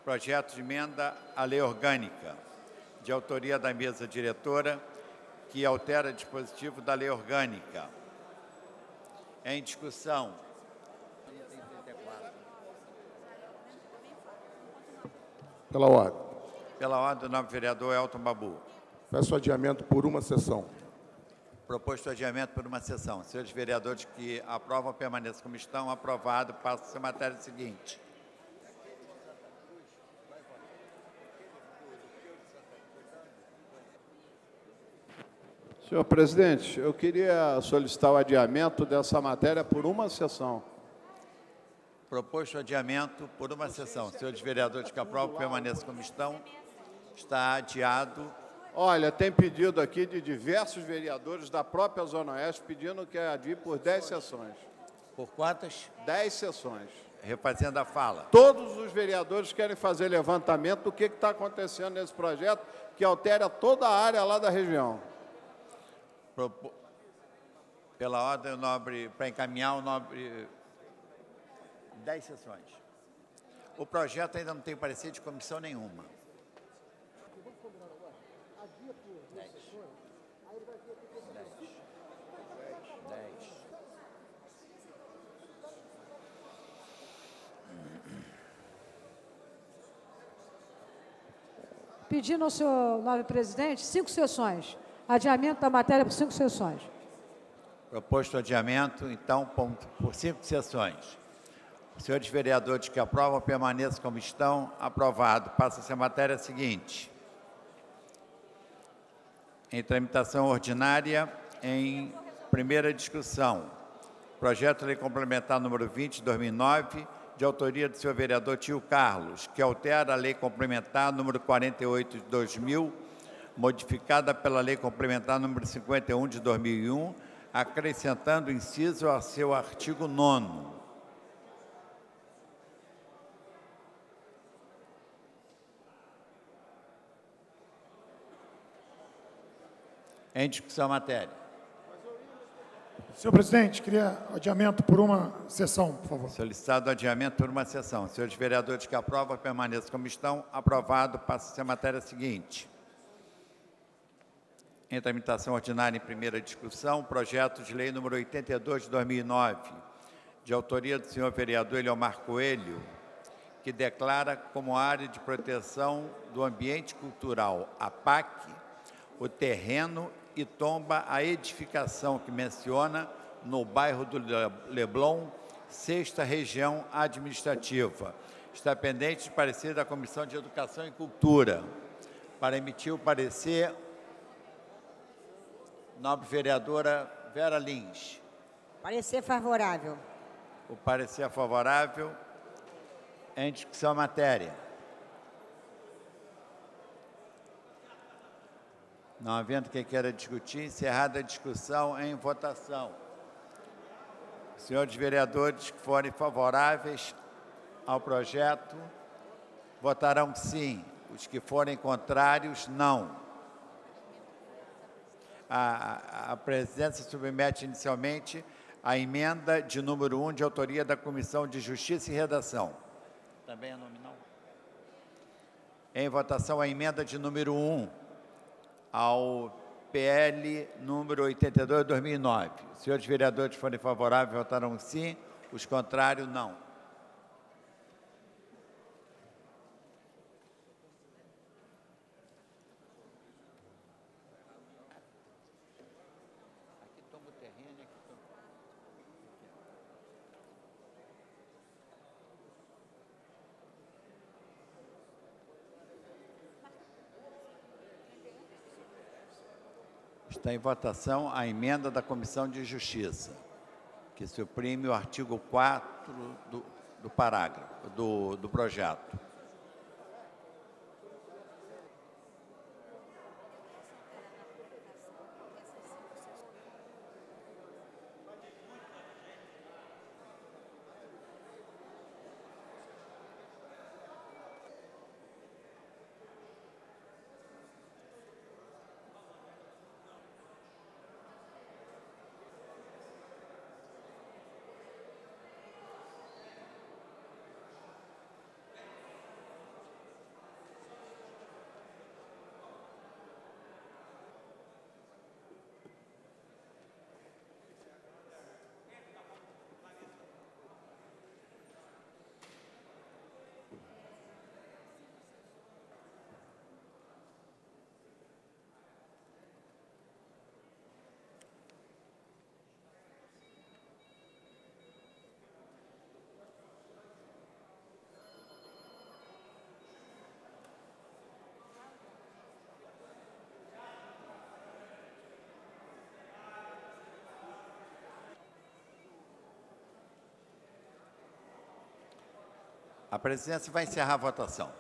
projeto de emenda à lei orgânica, de autoria da mesa diretora, que altera dispositivo da lei orgânica. Em discussão. Pela ordem. Pela ordem do novo vereador Elton Babu. Peço adiamento por 1 sessão. Proposto adiamento por 1 sessão. Senhores vereadores que aprovam, permaneçam como estão. Aprovado. Passa-se a matéria seguinte. Senhor presidente, eu queria solicitar o adiamento dessa matéria por uma sessão. Proposto o adiamento por uma sessão. Senhores vereadores que aprovam, permaneçam como estão. Está adiado. Olha, tem pedido aqui de diversos vereadores da própria Zona Oeste pedindo que adie por 10 sessões. Por quantas? 10 sessões. Refazendo a fala. Todos os vereadores querem fazer levantamento do que está acontecendo nesse projeto que altera toda a área lá da região. Pela ordem, o nobre, para encaminhar o nobre... 10 sessões. O projeto ainda não tem parecer de comissão nenhuma. Pedindo ao senhor nobre presidente 5 sessões. Adiamento da matéria por 5 sessões. Proposto o adiamento, então, por 5 sessões. Senhores vereadores que aprovam, permaneçam como estão. Aprovado. Passa-se a matéria seguinte. Em tramitação ordinária, em primeira discussão. Projeto de lei complementar número 20, 2009, de autoria do senhor vereador Tio Carlos, que altera a lei complementar número 48, de 2000, modificada pela lei complementar número 51, de 2001, acrescentando inciso a seu artigo 9º. Em discussão a matéria. Senhor presidente, queria adiamento por uma sessão, por favor. Solicitado adiamento por uma sessão. Senhores vereadores que aprovam, permaneçam como estão. Aprovado. Passa-se a matéria seguinte. Em tramitação ordinária em primeira discussão, projeto de lei número 82 de 2009, de autoria do senhor vereador Eliomar Coelho, que declara como área de proteção do ambiente cultural, a PAC, o terreno e tomba a edificação que menciona no bairro do Leblon, 6ª Região Administrativa. Está pendente de parecer da Comissão de Educação e Cultura. Para emitir o parecer, nobre vereadora Vera Lins. Parecer favorável. O parecer favorável. Em discussão a matéria. Não havendo quem queira discutir, encerrada a discussão em votação. Senhores vereadores que forem favoráveis ao projeto, votarão sim. Os que forem contrários, não. A presidência submete inicialmente a emenda de número 1 de autoria da Comissão de Justiça e Redação. Também é nominal. Em votação, a emenda de número 1. Ao PL número 82, 2009. Os senhores vereadores que forem favoráveis, votarão sim. Os contrários, não. Aqui toma o terreno, aqui toma... Está em votação a emenda da Comissão de Justiça, que suprime o artigo 4 do parágrafo, do projeto. A presidência vai encerrar a votação.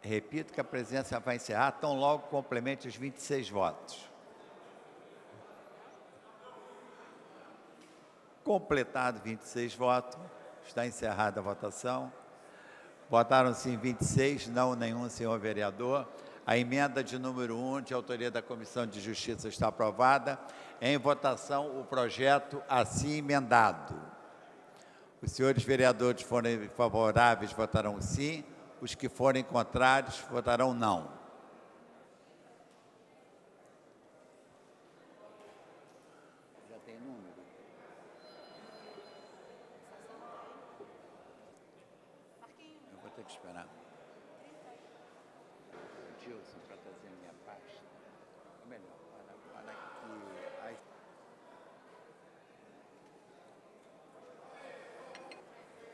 Repito que a presidência vai encerrar tão logo complemente os 26 votos. Completado 26 votos, está encerrada a votação. Votaram-se em 26, não nenhum, senhor vereador. A emenda de número 1, de autoria da Comissão de Justiça, está aprovada. Em votação, o projeto assim emendado. Os senhores vereadores que forem favoráveis votarão sim, os que forem contrários votarão não. Já tem número? Eu vou ter que esperar. Adilson, para trazer minha pasta. Ou melhor, para aqui.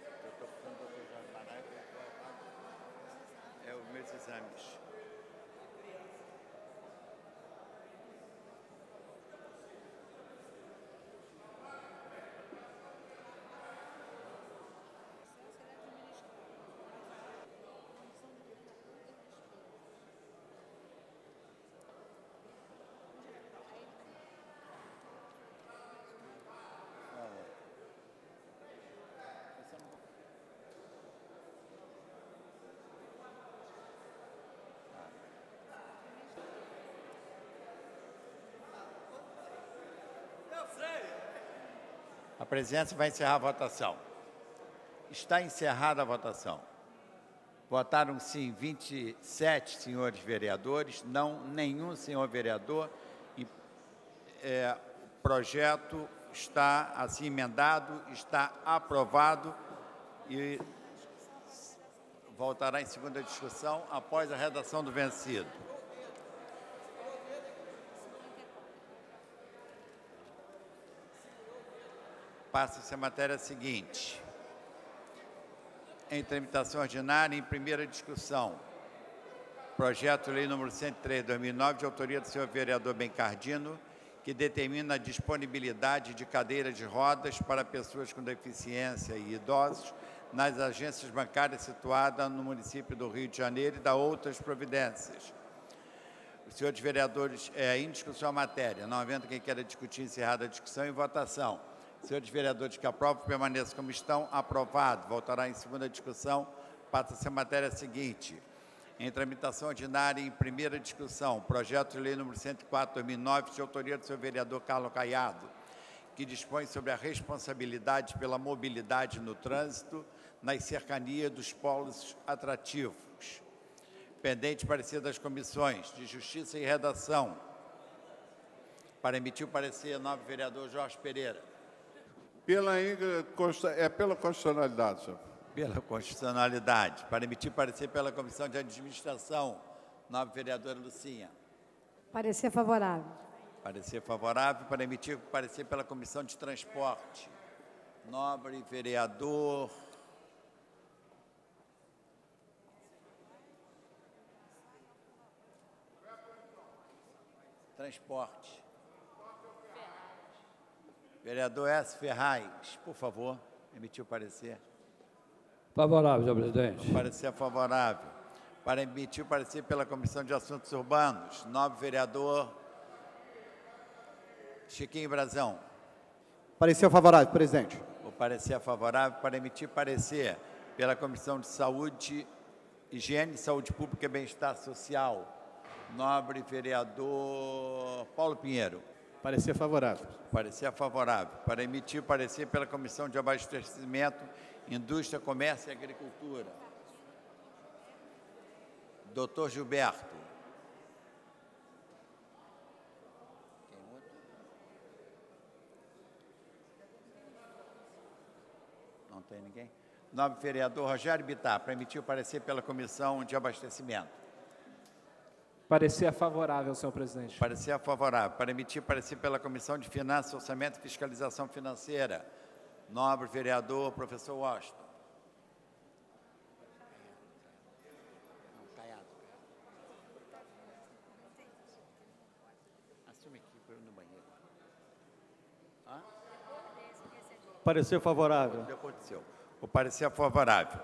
Eu estou ficando para vocês já parar. É os meus exames. A presidência vai encerrar a votação. Está encerrada a votação. Votaram sim 27 senhores vereadores, não nenhum senhor vereador. E, o projeto está assim emendado, está aprovado e voltará em segunda discussão após a redação do vencido. Passa-se a matéria seguinte. Em tramitação ordinária, em primeira discussão, projeto-lei número 103/2009, de autoria do senhor vereador Bencardino, que determina a disponibilidade de cadeiras de rodas para pessoas com deficiência e idosos nas agências bancárias situadas no município do Rio de Janeiro e dá outras providências. Os senhores vereadores, em discussão a matéria, não havendo quem queira discutir, encerrada a discussão e votação. Senhores vereadores que aprovam, permaneçam como estão. Aprovado. Voltará em segunda discussão. Passa-se a matéria seguinte. Em tramitação ordinária, em primeira discussão, projeto de lei número 104/2009, de autoria do senhor vereador Carlos Caiado, que dispõe sobre a responsabilidade pela mobilidade no trânsito nas cercanias dos polos atrativos. Pendente parecer das comissões de Justiça e Redação. Para emitir o parecer, novo vereador Jorge Pereira. Pela constitucionalidade, senhor. Pela constitucionalidade. Para emitir parecer pela Comissão de Administração, nova vereadora Lucinha. Parecer favorável. Parecer favorável. Para emitir parecer pela Comissão de Transporte, nobre vereador Transporte. Vereador S. Ferraz, por favor, emitiu o parecer. Favorável, senhor presidente. Parecer favorável. Para emitir o parecer pela Comissão de Assuntos Urbanos, nobre vereador Chiquinho Brazão. Parecer favorável, presidente. O parecer favorável. Para emitir parecer pela Comissão de Saúde, Higiene, Saúde Pública e Bem-Estar Social, nobre vereador Paulo Pinheiro. Parecer favorável. Parecer favorável. Para emitir parecer pela Comissão de Abastecimento, Indústria, Comércio e Agricultura, doutor Gilberto. Não tem ninguém? Nobre vereador Rogério Bitar, para emitir o parecer pela Comissão de Abastecimento. Parecer favorável, senhor presidente. Parecer favorável. Para emitir parecer pela Comissão de Finanças, Orçamento e Fiscalização Financeira, nobre vereador, professor Washington. Caiado. Assume aqui, no banheiro. parecer favorável. O parecer favorável.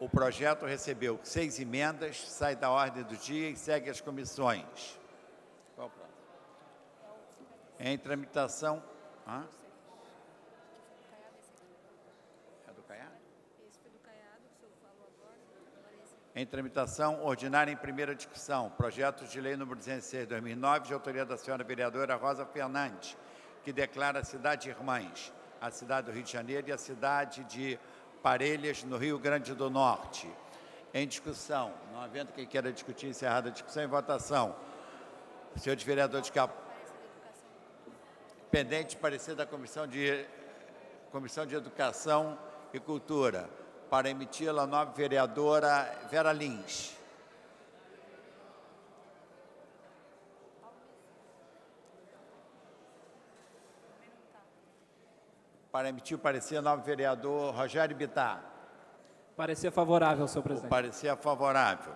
O projeto recebeu 6 emendas, sai da ordem do dia e segue as comissões. Qual o prazo? Em tramitação... Hã? É do Caiado? Esse foi do Caiado, que o senhor falou agora. Em tramitação ordinária em primeira discussão, projeto de lei número 206/2009, de autoria da senhora vereadora Rosa Fernandes, que declara a cidade irmãs, a cidade do Rio de Janeiro e a cidade de Parelhas, no Rio Grande do Norte. Em discussão, não havendo quem queira discutir, encerrada a discussão e votação. Senhores vereadores, pendente parecer da Comissão de Educação e Cultura, para emiti-la a nova vereadora Vera Lins. Para emitir o parecer, novo vereador Rogério Bitar. Parecer favorável, senhor presidente. O parecer favorável.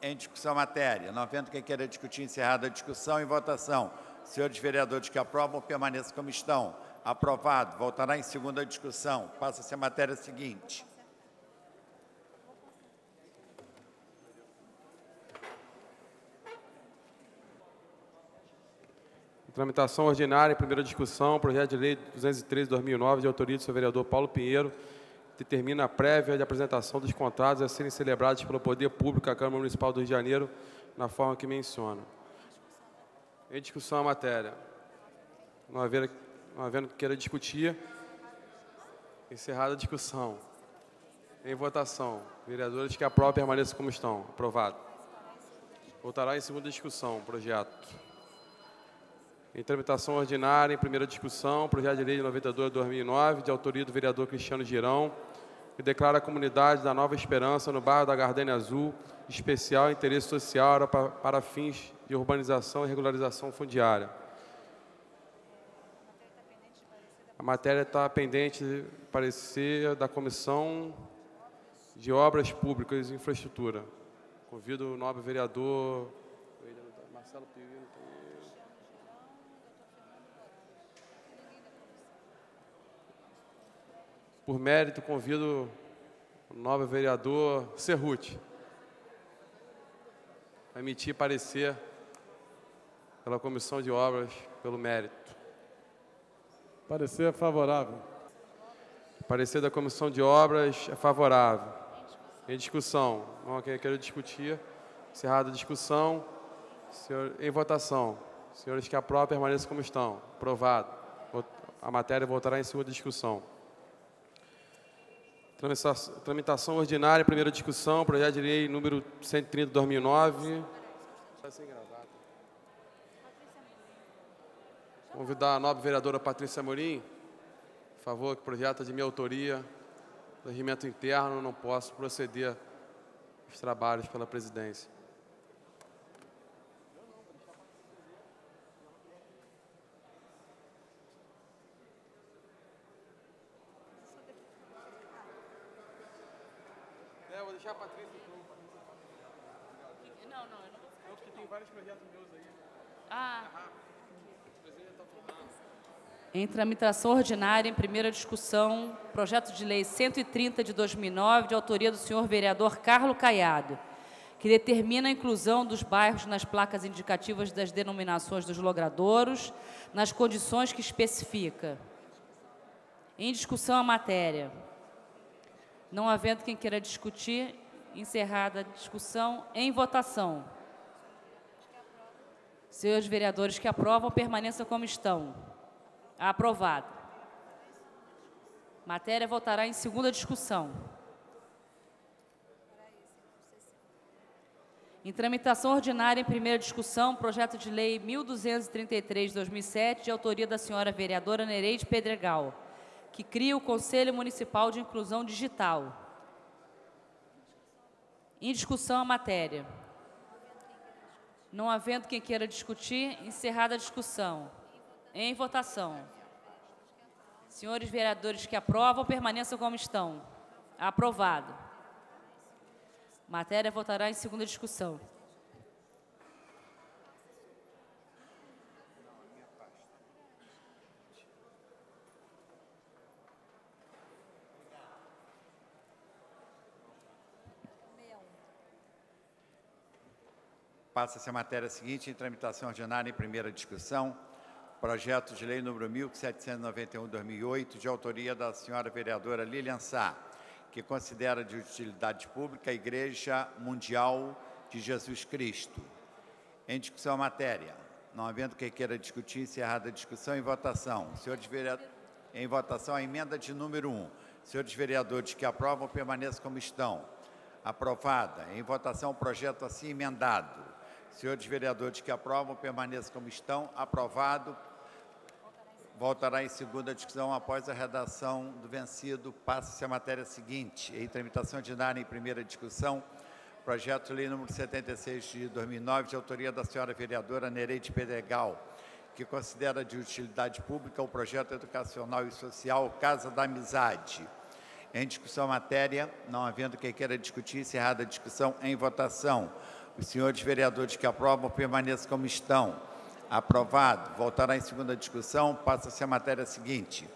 Em discussão, matéria. Não havendo quem queira discutir, encerrada a discussão e votação. Senhores vereadores que aprovam, permaneçam como estão. Aprovado. Voltará em segunda discussão. Passa-se a matéria seguinte. Tramitação ordinária, primeira discussão, projeto de lei 213/2009, de autoria do senhor vereador Paulo Pinheiro, determina a prévia de apresentação dos contratos a serem celebrados pelo Poder Público, a Câmara Municipal do Rio de Janeiro, na forma que menciona. Em discussão a matéria. Não havendo que queira discutir, encerrada a discussão. Em votação, vereadores que aprovam permaneçam como estão. Aprovado. Voltará em segunda discussão o projeto. Em tramitação ordinária, em primeira discussão, projeto de lei 92/2009, de autoria do vereador Cristiano Girão, que declara a comunidade da Nova Esperança, no bairro da Gardênia Azul, especial interesse social para fins de urbanização e regularização fundiária. A matéria está pendente de parecer da Comissão de Obras Públicas e Infraestrutura. Convido o nobre vereador Marcelo Pires. Por mérito, convido o nobre vereador Serruti a emitir parecer pela Comissão de Obras, pelo mérito. Parecer favorável. Parecer da Comissão de Obras é favorável. Em discussão. Não, quem quer discutir, encerrada a discussão. Senhor, em votação. Senhores que aprovam, permaneçam como estão. Aprovado. A matéria voltará em segunda discussão. Tramitação ordinária, primeira discussão, projeto de lei número 130/2009. Convidar a nobre vereadora Patrícia Amorim, por favor, que o projeto é de minha autoria, do regimento interno, não posso proceder os trabalhos pela presidência. Em tramitação ordinária, em primeira discussão, projeto de lei 130/2009, de autoria do senhor vereador Carlos Caiado, que determina a inclusão dos bairros nas placas indicativas das denominações dos logradouros, nas condições que especifica. Em discussão a matéria. Não havendo quem queira discutir, encerrada a discussão, em votação. Senhores vereadores que aprovam, permaneçam como estão. Aprovado. Matéria voltará em segunda discussão. Em tramitação ordinária, em primeira discussão, projeto de lei 1233/2007, de autoria da senhora vereadora Nereide Pedergal, que cria o Conselho Municipal de Inclusão Digital. Em discussão a matéria. Não havendo quem queira discutir, encerrada a discussão. Em votação. Senhores vereadores que aprovam, permaneçam como estão. Aprovado. Matéria votará em segunda discussão. Passa-se a matéria seguinte em tramitação ordinária em primeira discussão. Projeto de lei número 1791/2008, de autoria da senhora vereadora Lilian Sá, que considera de utilidade pública a Igreja Mundial de Jesus Cristo. Em discussão a matéria. Não havendo quem queira discutir, encerrada a discussão e votação. Senhores vereadores, em votação a emenda de número 1. Senhores vereadores que aprovam, permaneçam como estão. Aprovada. Em votação o projeto assim emendado. Senhores vereadores que aprovam, permaneçam como estão. Aprovado. Voltará em segunda discussão após a redação do vencido. Passa-se a matéria seguinte. Em tramitação ordinária em primeira discussão, projeto de lei número 76/2009, de autoria da senhora vereadora Nereide Pedergal, que considera de utilidade pública o projeto educacional e social Casa da Amizade. Em discussão a matéria, não havendo quem queira discutir, encerrada a discussão em votação. Os senhores vereadores que aprovam, permaneçam como estão. Aprovado. Voltará em segunda discussão. Passa-se a matéria seguinte.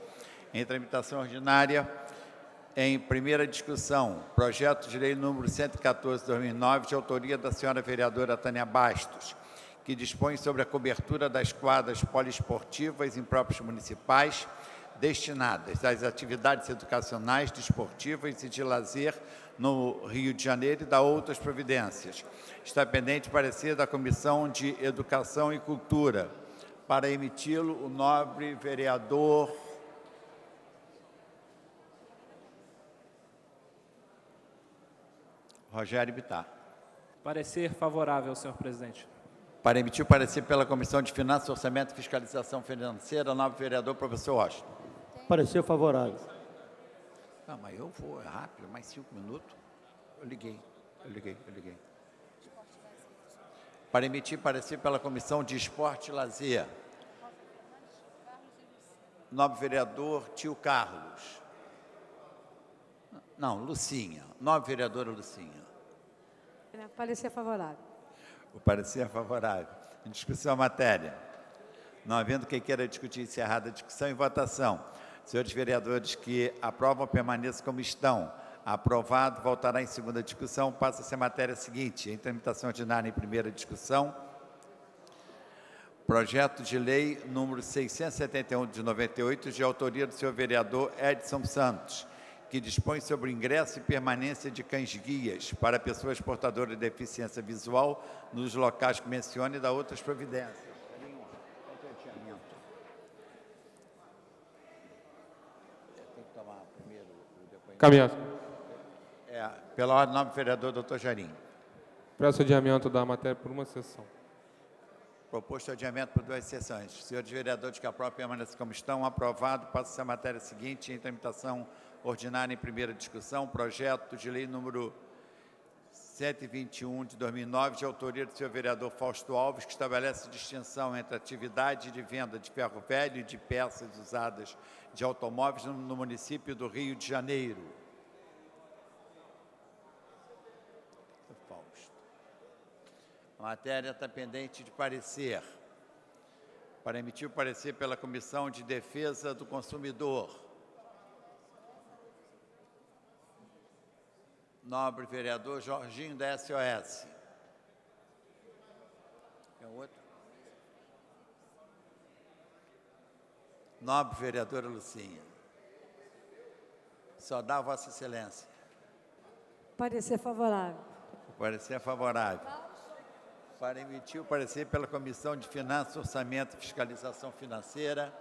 Em tramitação ordinária, em primeira discussão, projeto de lei número 114/2009, de autoria da senhora vereadora Tânia Bastos, que dispõe sobre a cobertura das quadras poliesportivas em próprios municipais destinadas às atividades educacionais, desportivas e de lazer no Rio de Janeiro e da outras providências. Está pendente parecer da Comissão de Educação e Cultura. Para emiti-lo, o nobre vereador Rogério Bitar. Parecer favorável, senhor presidente. Para emitir o parecer pela Comissão de Finanças, Orçamento e Fiscalização Financeira, nobre vereador, professor Washington. Parecer favorável. Não, mas eu vou rápido, mais 5 minutos. Eu liguei. Para emitir parecer pela Comissão de Esporte e Lazer, nobre vereador Tio Carlos. Não, Lucinha. Nobre vereadora Lucinha. Parecer favorável. O parecer é favorável. Em discussão à matéria. Não havendo quem queira discutir, encerrada a discussão e votação. Senhores vereadores que aprovam, permaneçam como estão. Aprovado, voltará em segunda discussão. Passa-se a matéria seguinte. Em tramitação ordinária em primeira discussão. Projeto de lei número 671/98, de autoria do senhor vereador Edson Santos, que dispõe sobre o ingresso e permanência de cães-guias para pessoas portadoras de deficiência visual nos locais que menciona e da outras providências. Tem que tomar primeiro o depoimento. Caminhado. Pela ordem, nobre vereador, doutor Jairinho. Peço adiamento da matéria por uma sessão. Proposto adiamento por 2 sessões. Senhores vereadores que aprovam, permaneçam como estão. Aprovado. Passa-se a matéria seguinte em tramitação ordinária em primeira discussão, projeto de lei número 721/2009, de autoria do senhor vereador Fausto Alves, que estabelece distinção entre atividade de venda de ferro velho e de peças usadas de automóveis no município do Rio de Janeiro. Fausto. A matéria está pendente de parecer. Para emitir o parecer pela Comissão de Defesa do Consumidor, nobre vereador Jorginho da SOS. É outro? Nobre vereadora Lucinha. Só dá a vossa excelência. Parecer favorável. Parecer favorável. Para emitir o parecer pela Comissão de Finanças, Orçamento e Fiscalização Financeira,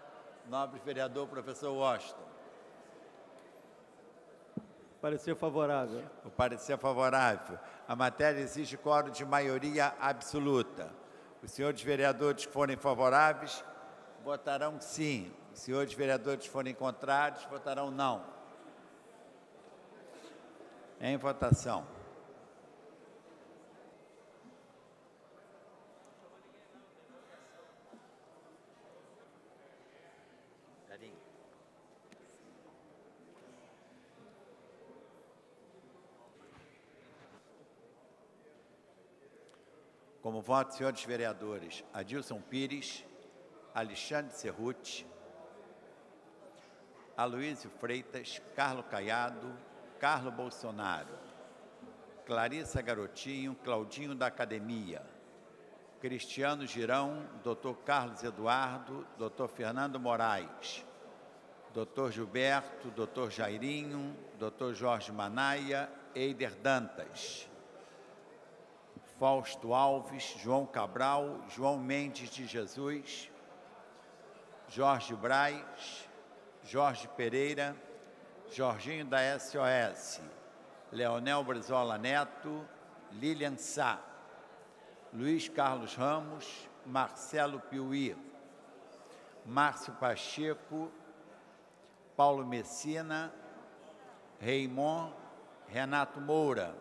nobre vereador professor Washington. Parecer favorável. O parecer favorável. A matéria exige quórum de maioria absoluta. Os senhores vereadores que forem favoráveis votarão sim. Os senhores vereadores que forem contrários votarão não. Em votação. Como voto, senhores vereadores, Adilson Pires, Alexandre Cerruti, Aloísio Freitas, Carlos Caiado, Carlos Bolsonaro, Clarissa Garotinho, Claudinho da Academia, Cristiano Girão, Dr. Carlos Eduardo, Dr. Fernando Moraes, Dr. Gilberto, Dr. Jairinho, Dr. Jorge Manaia, Eder Dantas, Fausto Alves, João Cabral, João Mendes de Jesus, Jorge Braz, Jorge Pereira, Jorginho da SOS, Leonel Brizola Neto, Lilian Sá, Luiz Carlos Ramos, Marcelo Piuí, Márcio Pacheco, Paulo Messina, Raymond, Renato Moura,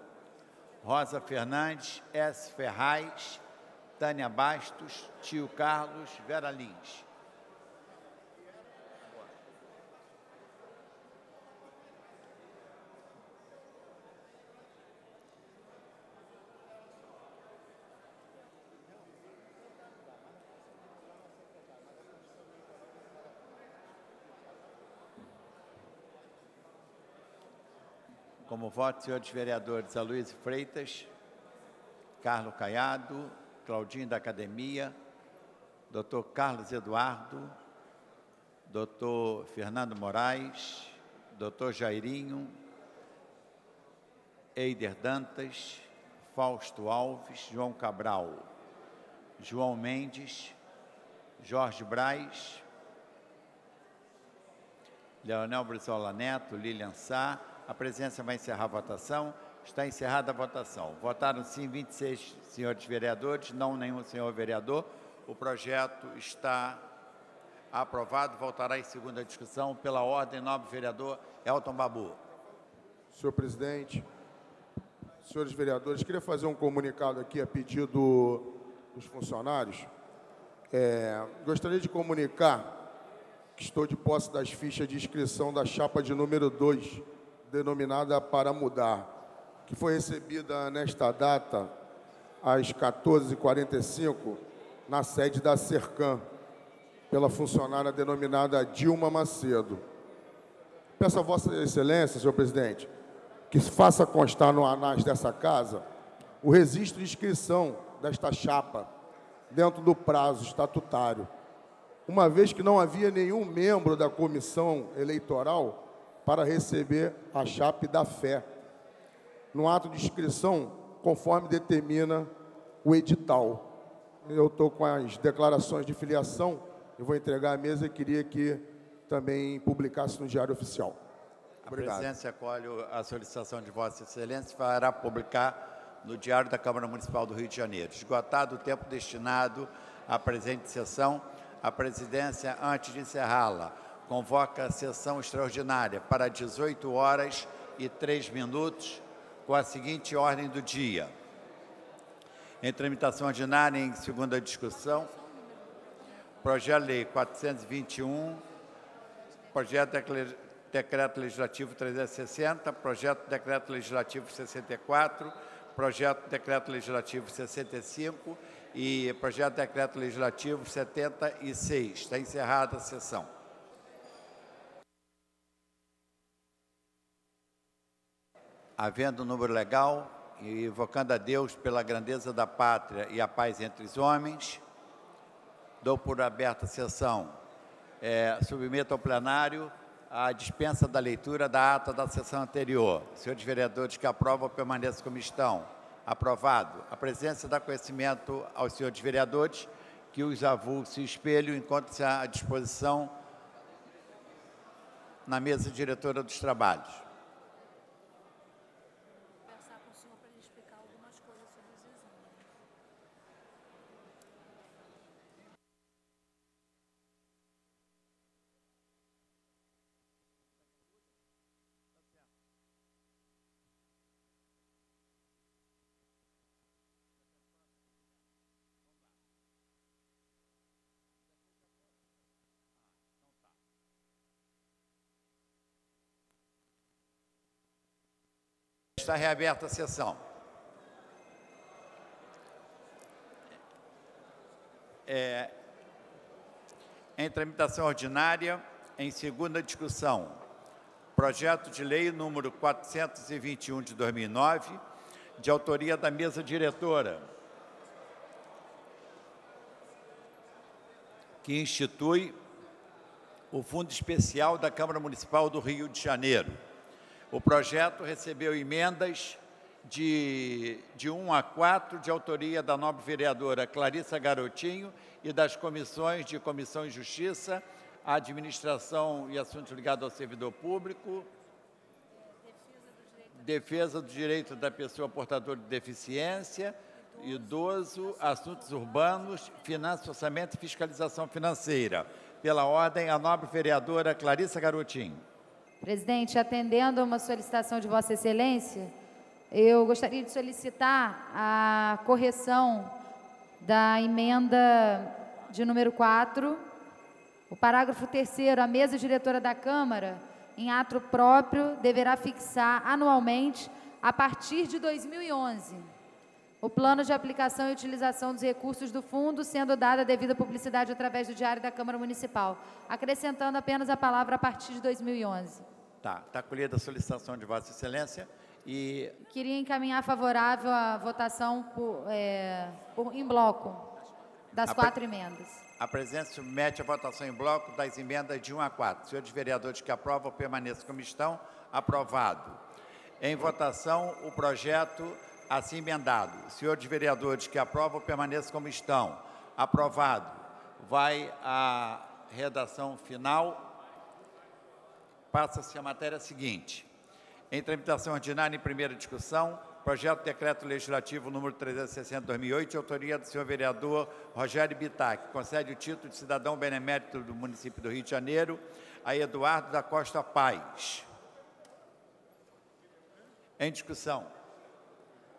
Rosa Fernandes, S. Ferraz, Tânia Bastos, Tio Carlos, Vera Lins. Como voto, senhores vereadores Aloísio Freitas, Carlos Caiado, Claudinho da Academia, Dr. Carlos Eduardo, Dr. Fernando Moraes, Dr. Jairinho, Eider Dantas, Fausto Alves, João Cabral, João Mendes, Jorge Braz, Leonel Brizola Neto, Lilian Sá. A presidência vai encerrar a votação. Está encerrada a votação. Votaram sim 26 senhores vereadores, não nenhum senhor vereador. O projeto está aprovado. Voltará em segunda discussão. Pela ordem, nobre vereador Elton Babu. Senhor presidente, senhores vereadores, queria fazer um comunicado aqui a pedido dos funcionários. Gostaria de comunicar que estou de posse das fichas de inscrição da chapa de número 2, denominada Para Mudar, que foi recebida nesta data, às 14h45, na sede da Sercam, pela funcionária denominada Dilma Macedo. Peço a Vossa Excelência, senhor presidente, que faça constar no anais dessa casa o registro de inscrição desta chapa, dentro do prazo estatutário, uma vez que não havia nenhum membro da comissão eleitoral para receber a chapa da fé, no ato de inscrição, conforme determina o edital. Eu estou com as declarações de filiação, eu vou entregar à mesa e queria que também publicasse no Diário Oficial. Obrigado. A presidência acolhe a solicitação de Vossa Excelência e fará publicar no Diário da Câmara Municipal do Rio de Janeiro. Esgotado o tempo destinado à presente sessão, a presidência, antes de encerrá-la, convoca a sessão extraordinária para 18h03, com a seguinte ordem do dia. Em tramitação ordinária, em segunda discussão, projeto de lei 421, projeto de decreto legislativo 360, projeto de decreto legislativo 64, projeto de decreto legislativo 65 e projeto de decreto legislativo 76. Está encerrada a sessão. Havendo o número legal, e invocando a Deus pela grandeza da pátria e a paz entre os homens, dou por aberta a sessão. Submeto ao plenário a dispensa da leitura da ata da sessão anterior. Senhores vereadores que aprovam, permaneçam como estão. Aprovado. A presidência dá conhecimento aos senhores vereadores que os avulsos e espelho encontram-se à disposição na mesa diretora dos trabalhos. Está reaberta a sessão. Em tramitação ordinária, em segunda discussão, projeto de lei número 421 de 2009, de autoria da mesa diretora, que institui o Fundo Especial da Câmara Municipal do Rio de Janeiro. O projeto recebeu emendas de 1 a 4, de autoria da nobre vereadora Clarissa Garotinho e das comissões de Comissão e Justiça, Administração e Assuntos Ligados ao Servidor Público, Defesa do Direito da Pessoa Portadora de Deficiência, Idoso, Assuntos Urbanos, Finanças, Orçamento e Fiscalização Financeira. Pela ordem, a nobre vereadora Clarissa Garotinho. Presidente, atendendo a uma solicitação de Vossa Excelência, eu gostaria de solicitar a correção da emenda de número 4, o parágrafo 3º, a mesa diretora da Câmara, em ato próprio, deverá fixar anualmente, a partir de 2011, o plano de aplicação e utilização dos recursos do fundo, sendo dada a devida publicidade através do Diário da Câmara Municipal, acrescentando apenas a palavra a partir de 2011. Tá acolhida a solicitação de Vossa Excelência. E queria encaminhar favorável a votação em bloco das quatro emendas. A presidência submete a votação em bloco das emendas de 1 a 4. Senhores vereadores que aprovam, permaneçam como estão. Aprovado. Em votação, o projeto assim emendado. Senhores vereadores que aprovam, permaneçam como estão. Aprovado. Vai à redação final. Passa-se a matéria seguinte. Em tramitação ordinária, em primeira discussão, projeto de decreto legislativo número 360/2008, de autoria do senhor vereador Rogério Bitar, que concede o título de cidadão benemérito do município do Rio de Janeiro a Eduardo da Costa Paz. Em discussão.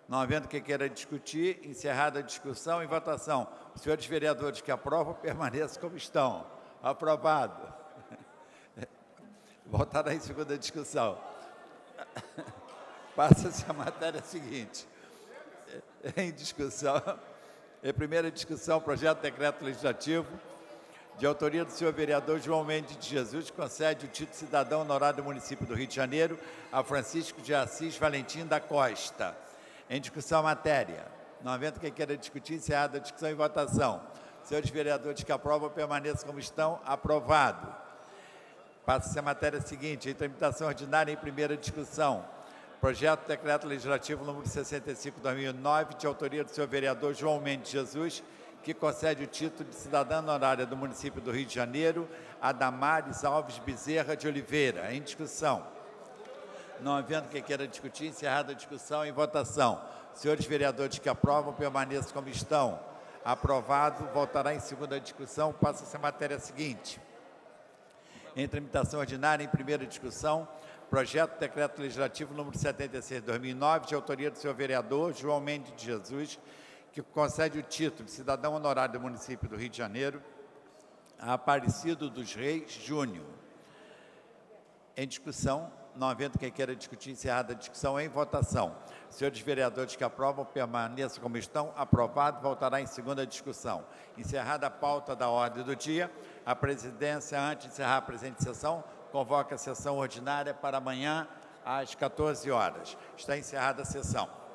Não havendo quem queira discutir, encerrada a discussão e votação. Os senhores vereadores que aprovam, permaneçam como estão. Aprovado. Voltará em segunda discussão. Passa-se a matéria seguinte. Em discussão, em primeira discussão, projeto de decreto legislativo de autoria do senhor vereador João Mendes de Jesus, que concede o título de cidadão honorário do município do Rio de Janeiro a Francisco de Assis Valentim da Costa. Em discussão, a matéria. Não havendo quem queira discutir, encerrada a discussão e votação. Senhores vereadores que aprovam, permaneçam como estão. Aprovado. Passa-se a matéria seguinte, em tramitação ordinária em primeira discussão. Projeto de decreto legislativo número 65/2009, de autoria do senhor vereador João Mendes Jesus, que concede o título de cidadã honorária do município do Rio de Janeiro a Damares Alves Bezerra de Oliveira. Em discussão. Não havendo quem queira discutir, encerrada a discussão em votação. Senhores vereadores que aprovam, permaneçam como estão. Aprovado, voltará em segunda discussão. Passa-se a matéria seguinte. Em tramitação ordinária, em primeira discussão, projeto de decreto legislativo número 76/2009, de autoria do senhor vereador João Mendes de Jesus, que concede o título de cidadão honorário do município do Rio de Janeiro a Aparecido dos Reis Júnior. Em discussão, não havendo quem queira discutir, encerrada a discussão em votação. Senhores vereadores que aprovam, permaneçam como estão. Aprovado, voltará em segunda discussão. Encerrada a pauta da ordem do dia, a presidência, antes de encerrar a presente sessão, convoca a sessão ordinária para amanhã às 14 horas. Está encerrada a sessão.